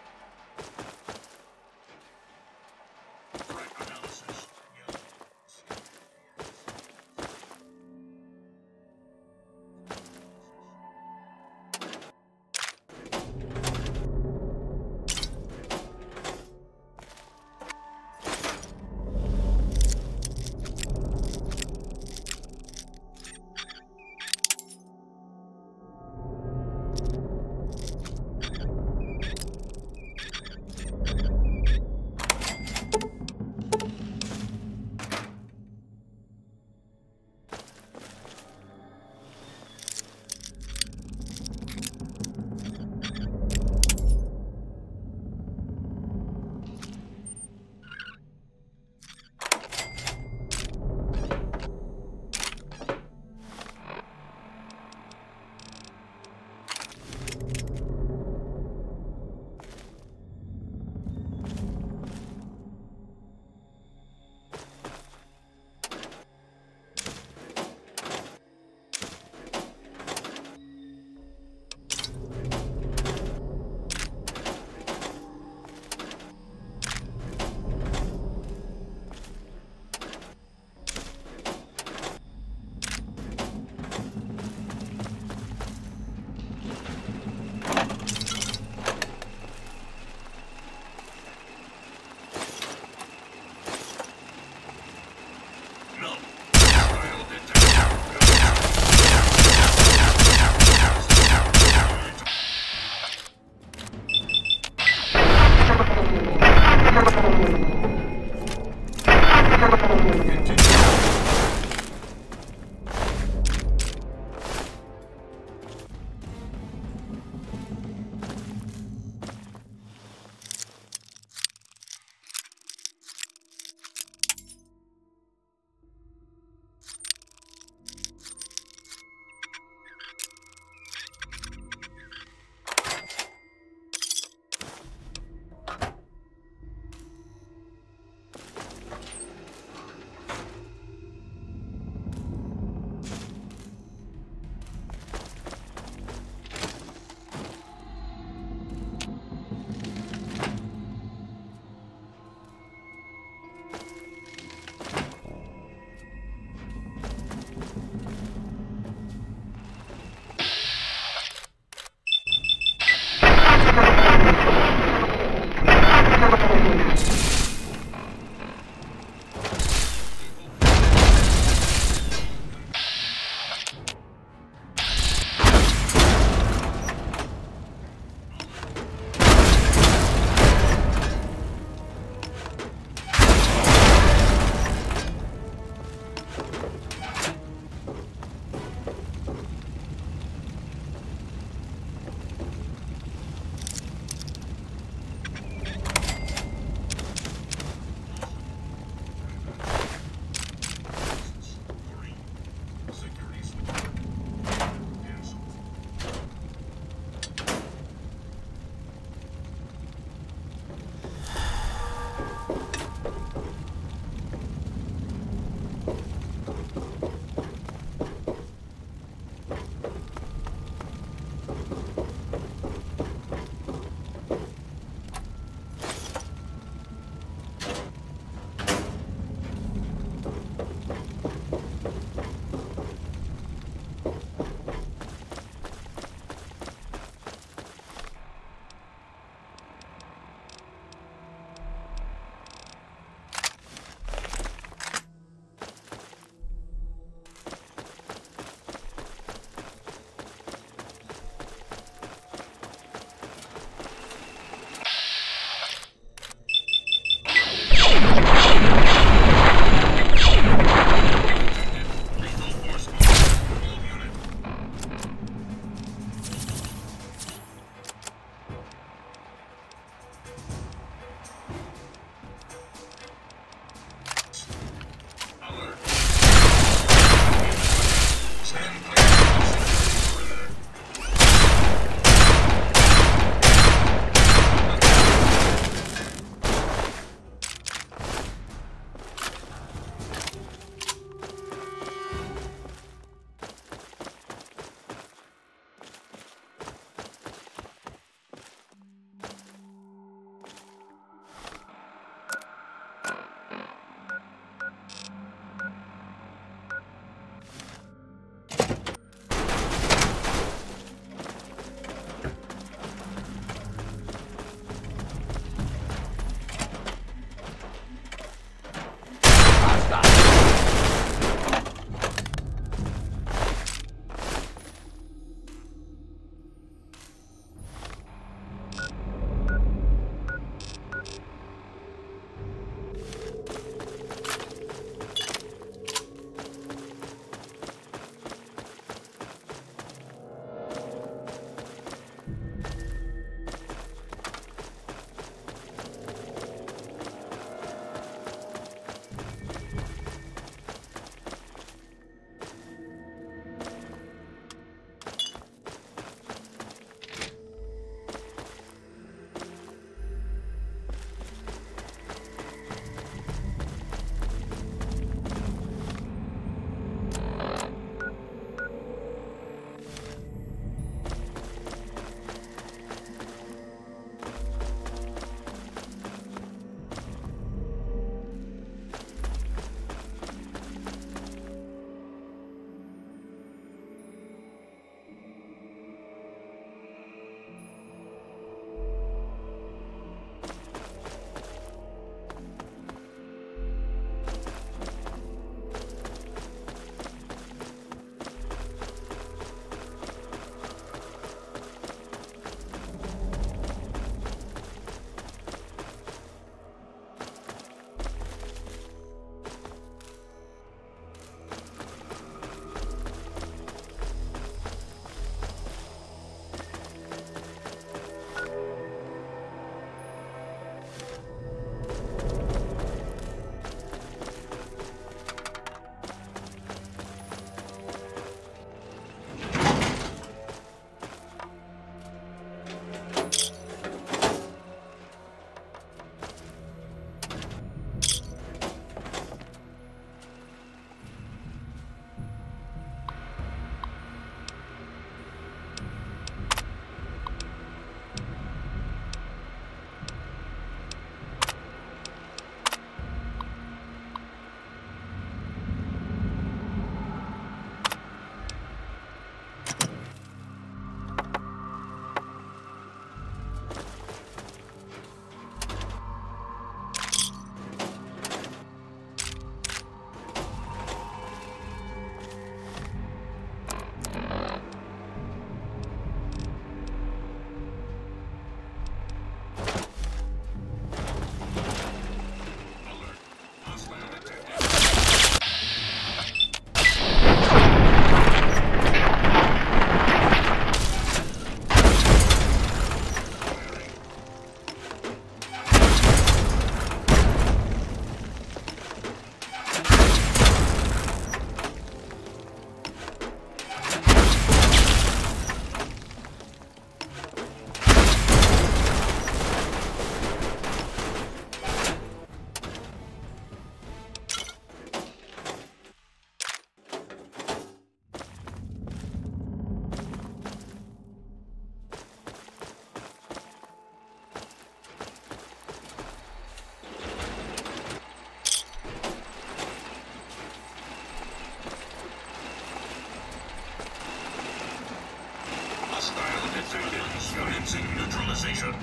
Commencing neutralization.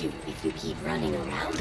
You if you keep running around.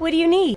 What do you need?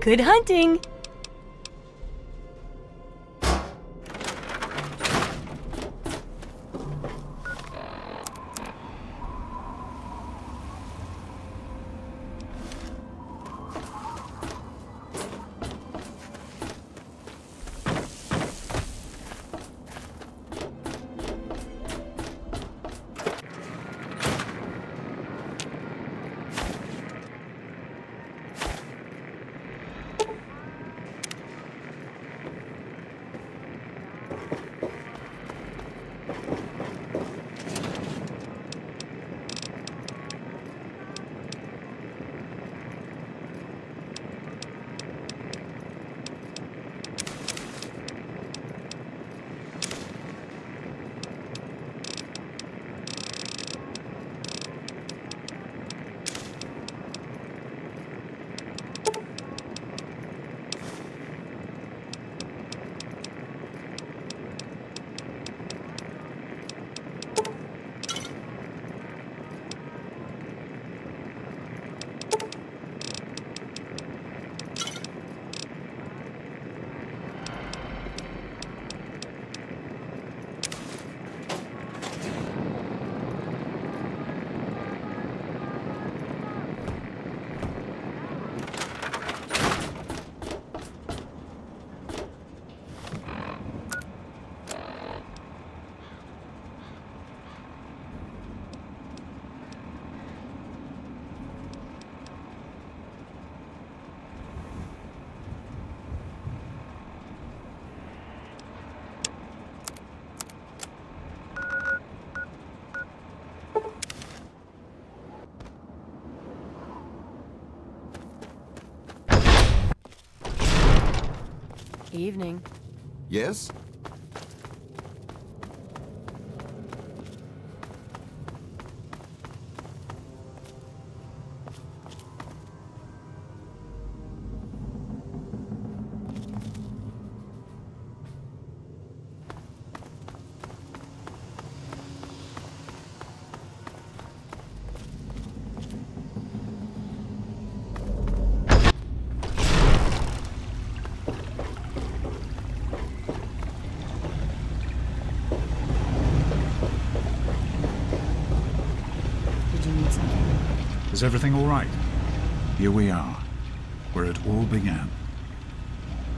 Good hunting! Evening. Yes? Is everything all right? Here we are, where it all began.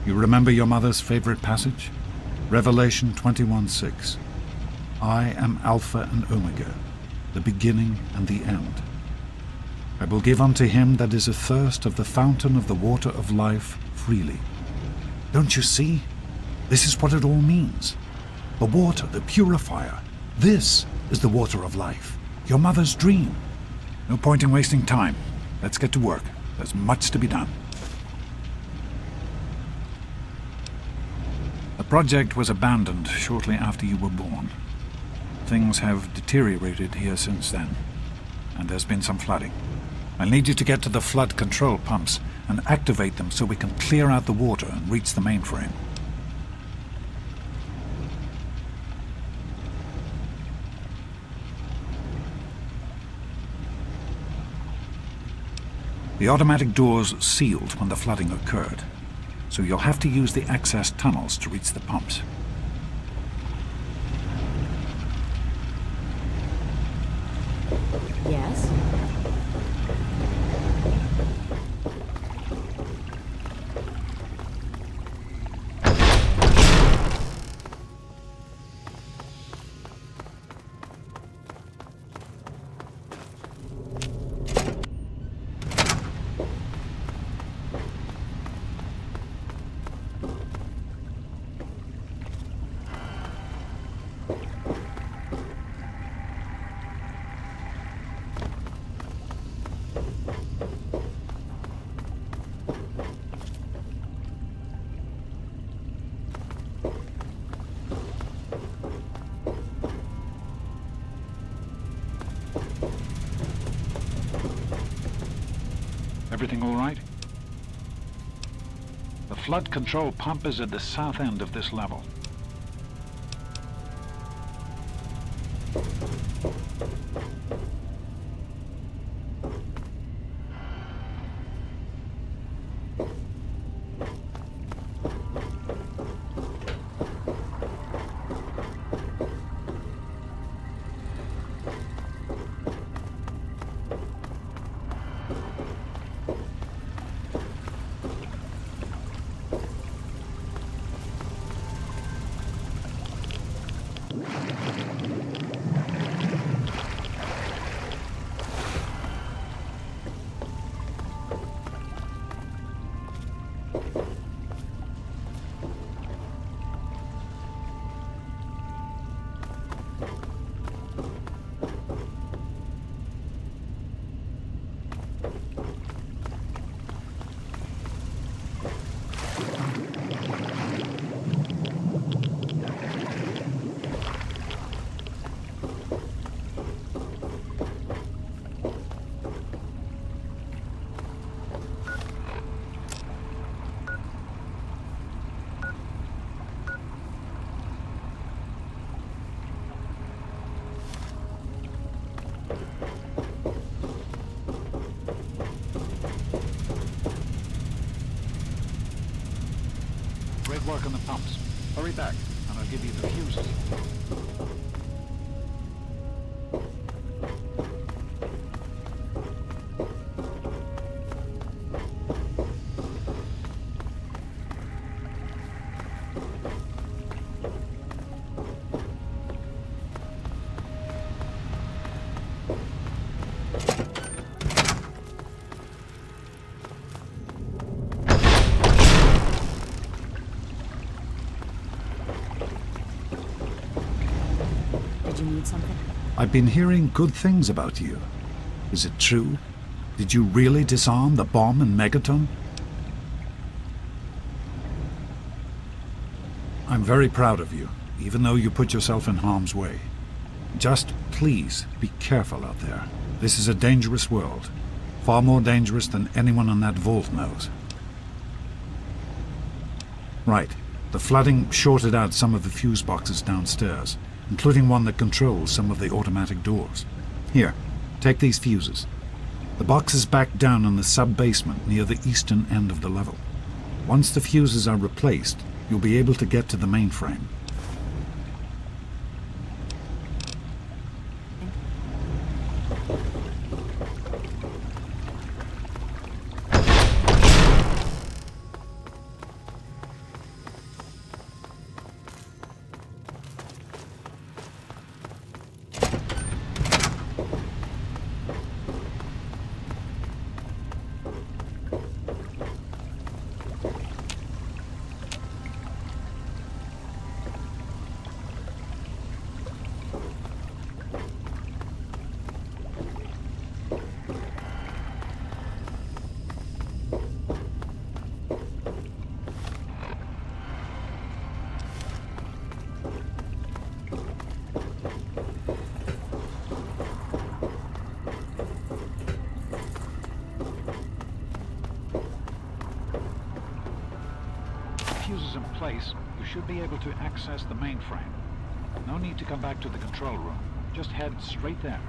You remember your mother's favorite passage? Revelation 21:6. I am Alpha and Omega, the beginning and the end. I will give unto him that is athirst of the fountain of the water of life freely. Don't you see? This is what it all means. The water, the purifier. This is the water of life, your mother's dream. No point in wasting time. Let's get to work. There's much to be done. The project was abandoned shortly after you were born. Things have deteriorated here since then, and there's been some flooding. I'll need you to get to the flood control pumps and activate them so we can clear out the water and reach the mainframe. The automatic doors sealed when the flooding occurred, so you'll have to use the access tunnels to reach the pumps. Yes? Everything all right? The flood control pump is at the south end of this level. Work on the pumps. Hurry back, and I'll give you the fuses. I've been hearing good things about you. Is it true? Did you really disarm the bomb in Megaton? I'm very proud of you, even though you put yourself in harm's way. Just please be careful out there. This is a dangerous world, far more dangerous than anyone in that vault knows. Right, the flooding shorted out some of the fuse boxes downstairs, including one that controls some of the automatic doors. Here, take these fuses. The box is back down in the sub-basement near the eastern end of the level. Once the fuses are replaced, you'll be able to get to the mainframe. Should be able to access the mainframe. No need to come back to the control room. Just head straight there.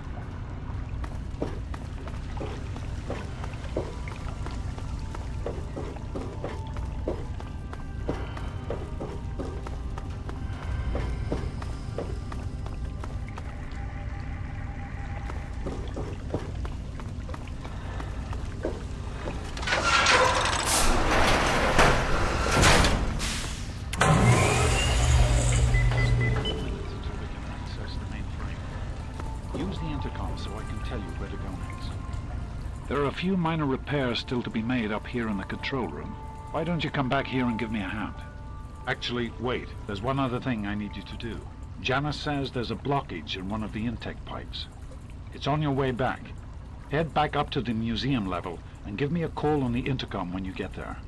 Use the intercom so I can tell you where to go next. There are a few minor repairs still to be made up here in the control room. Why don't you come back here and give me a hand? Actually, wait. There's one other thing I need you to do. Janna says there's a blockage in one of the intake pipes. It's on your way back. Head back up to the museum level and give me a call on the intercom when you get there.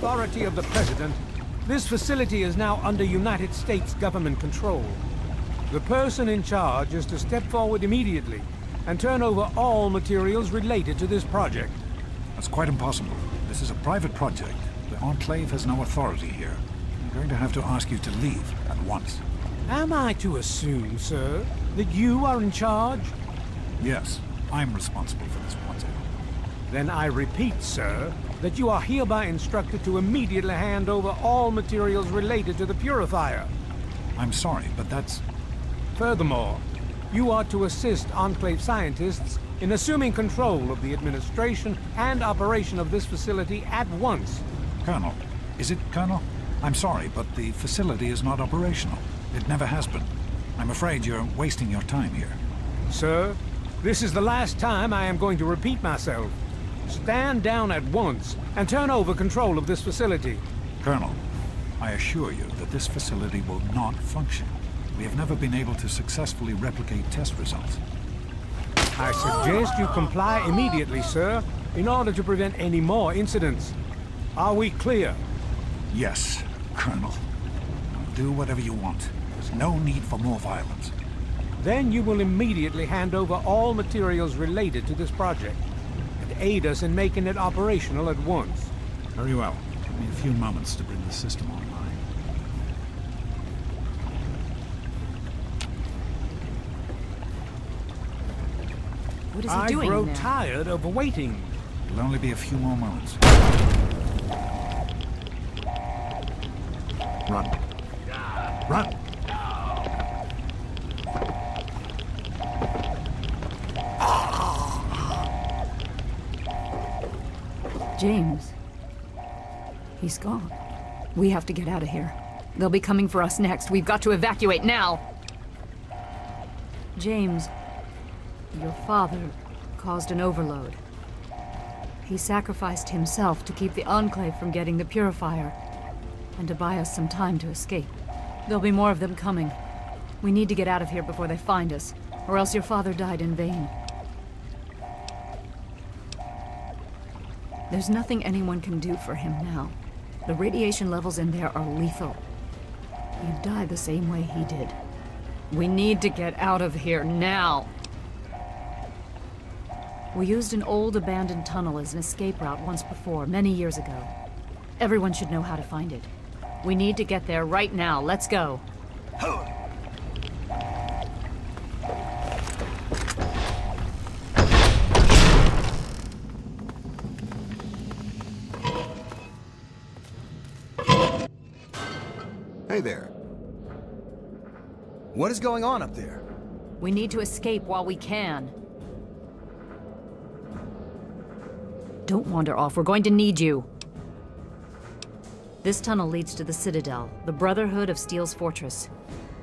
Authority of the President, this facility is now under United States government control. The person in charge is to step forward immediately and turn over all materials related to this project. That's quite impossible. This is a private project. The Enclave has no authority here. I'm going to have to ask you to leave at once. Am I to assume, sir, that you are in charge? Yes, I'm responsible for this project. Then I repeat, sir, that you are hereby instructed to immediately hand over all materials related to the purifier. I'm sorry, but that's... Furthermore, you are to assist Enclave scientists in assuming control of the administration and operation of this facility at once. Colonel, is it Colonel? I'm sorry, but the facility is not operational. It never has been. I'm afraid you're wasting your time here. Sir, this is the last time I am going to repeat myself. Stand down at once and turn over control of this facility. Colonel, I assure you that this facility will not function. We have never been able to successfully replicate test results. I suggest you comply immediately, sir, in order to prevent any more incidents. Are we clear? Yes, Colonel. Do whatever you want. There's no need for more violence. Then you will immediately hand over all materials related to this project. Aid us in making it operational at once. Very well. me a few moments to bring the system online. What is he doing now? I grow tired of waiting. It'll only be a few more moments. Run. Run! James. He's gone. We have to get out of here. They'll be coming for us next. We've got to evacuate now! James, your father caused an overload. He sacrificed himself to keep the Enclave from getting the Purifier, and to buy us some time to escape. There'll be more of them coming. We need to get out of here before they find us, or else your father died in vain. There's nothing anyone can do for him now. The radiation levels in there are lethal. You'd die the same way he did. We need to get out of here now! We used an old abandoned tunnel as an escape route once before, many years ago. Everyone should know how to find it. We need to get there right now. Let's go. Hey there. What is going on up there? We need to escape while we can. Don't wander off. We're going to need you. This tunnel leads to the Citadel, the Brotherhood of Steel's fortress.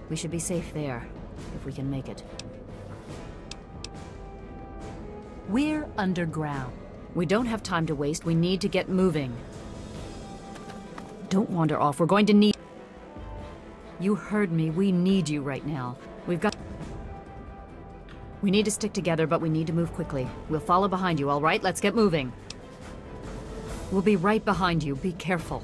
We should be safe there, if we can make it. We're underground. We don't have time to waste. We need to get moving. Don't wander off. We're going to need... You heard me. We need you right now. We've got... We need to stick together, but we need to move quickly. We'll follow behind you, all right? Let's get moving. We'll be right behind you. Be careful.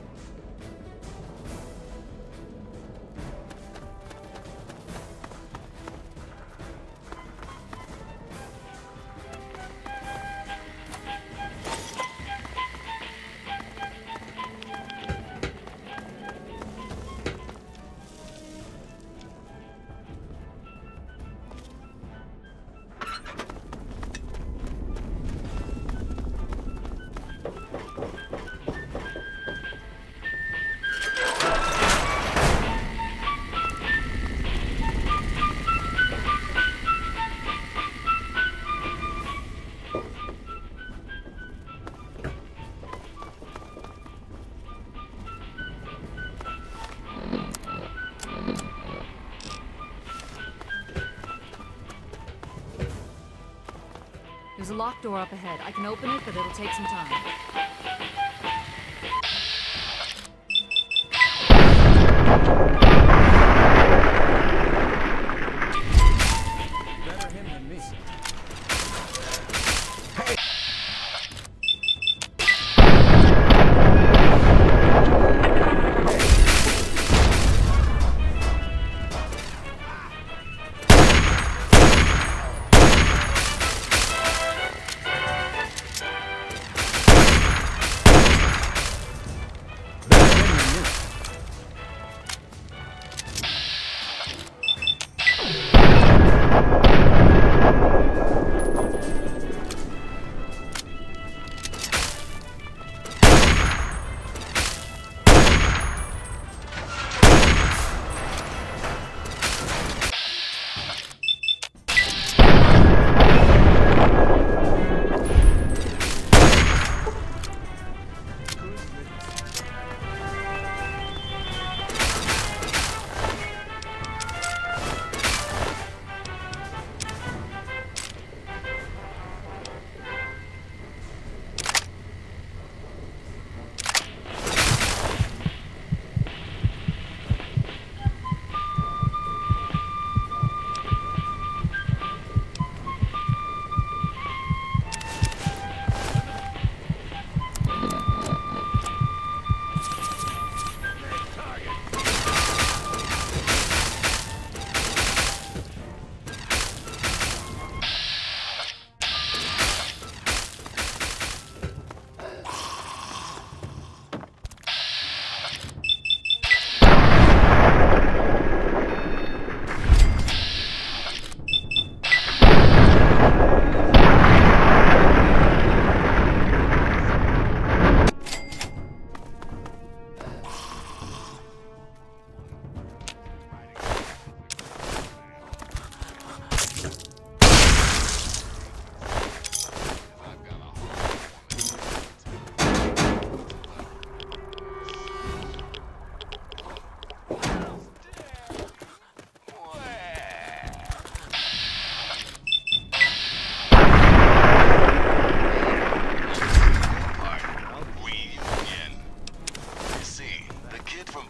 There's a locked door up ahead. I can open it, but it'll take some time. Better him than me.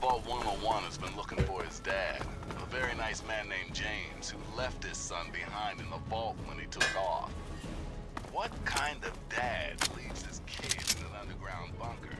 Vault 101 has been looking for his dad, a very nice man named James, who left his son behind in the vault when he took off. What kind of dad leaves his kid in an underground bunker?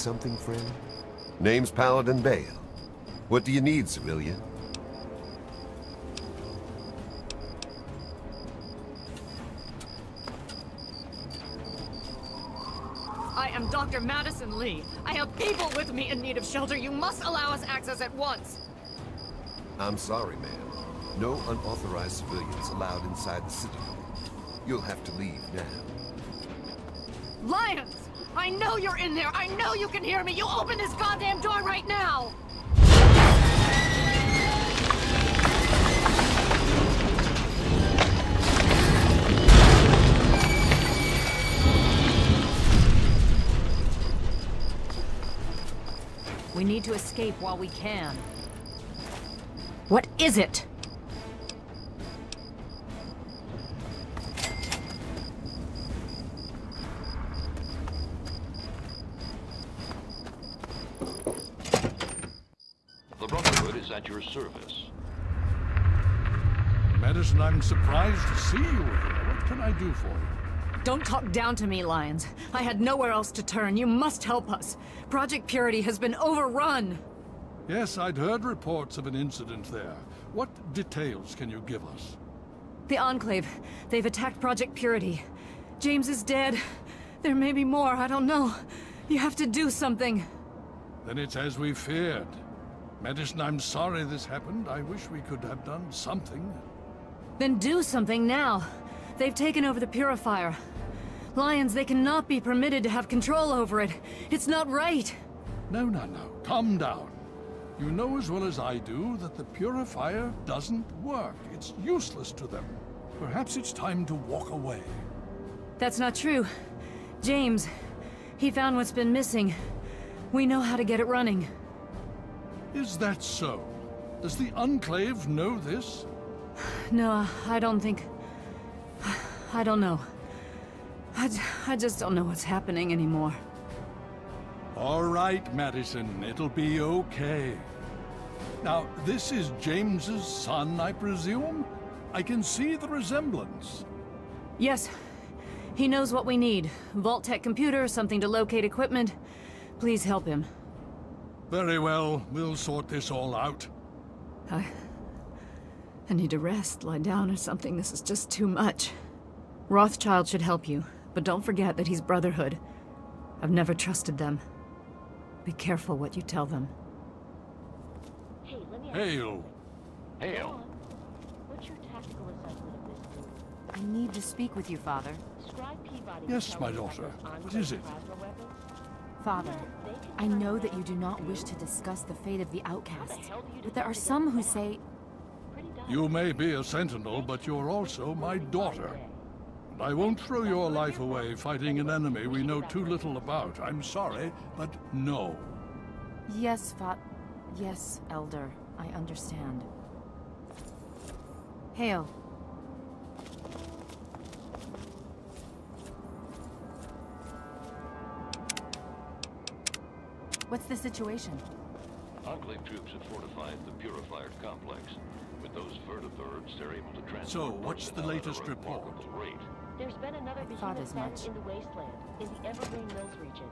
something, friend? Name's Paladin Bale. What do you need, civilian? I am Dr. Madison Li. I have people with me in need of shelter. You must allow us access at once. I'm sorry, ma'am. No unauthorized civilians allowed inside the Citadel. You'll have to leave now. Lyons! I know you're in there! I know you can hear me! You open this goddamn door right now! We need to escape while we can. What is it? The Brotherhood is at your service. Madison, I'm surprised to see you here. What can I do for you? Don't talk down to me, Lyons. I had nowhere else to turn. You must help us. Project Purity has been overrun. Yes, I'd heard reports of an incident there. What details can you give us? The Enclave. They've attacked Project Purity. James is dead. There may be more, I don't know. You have to do something. Then it's as we feared. Madison, I'm sorry this happened. I wish we could have done something. Then do something now. They've taken over the Purifier. Lyons, they cannot be permitted to have control over it. It's not right. No, no, no. Calm down. You know as well as I do that the Purifier doesn't work. It's useless to them. Perhaps it's time to walk away. That's not true. James, he found what's been missing. We know how to get it running. Is that so? Does the Enclave know this? No, I don't think... I don't know. I just don't know what's happening anymore. All right, Madison, it'll be okay. Now, this is James's son, I presume? I can see the resemblance. Yes. He knows what we need. Vault-Tec computer, something to locate equipment. Please help him. Very well. We'll sort this all out. I need to rest, lie down or something. This is just too much. Rothschild should help you, but don't forget that he's Brotherhood. I've never trusted them. Be careful what you tell them. Hey, let me Hail! Hail! What's your tactical assessment of this group? I need to speak with you, Father. Yes, my daughter. What is it? Father, I know that you do not wish to discuss the fate of the outcasts, but there are some who say... You may be a sentinel, but you're also my daughter. And I won't throw your life away fighting an enemy we know too little about. I'm sorry, but no. Yes, Yes, Elder. I understand. Hail. What's the situation? Enclave troops have fortified the Purifier complex. With those vertibirds, they're able to transport... So, what's the latest report? There's been another behemoth in the wasteland, in the Evergreen Mills region.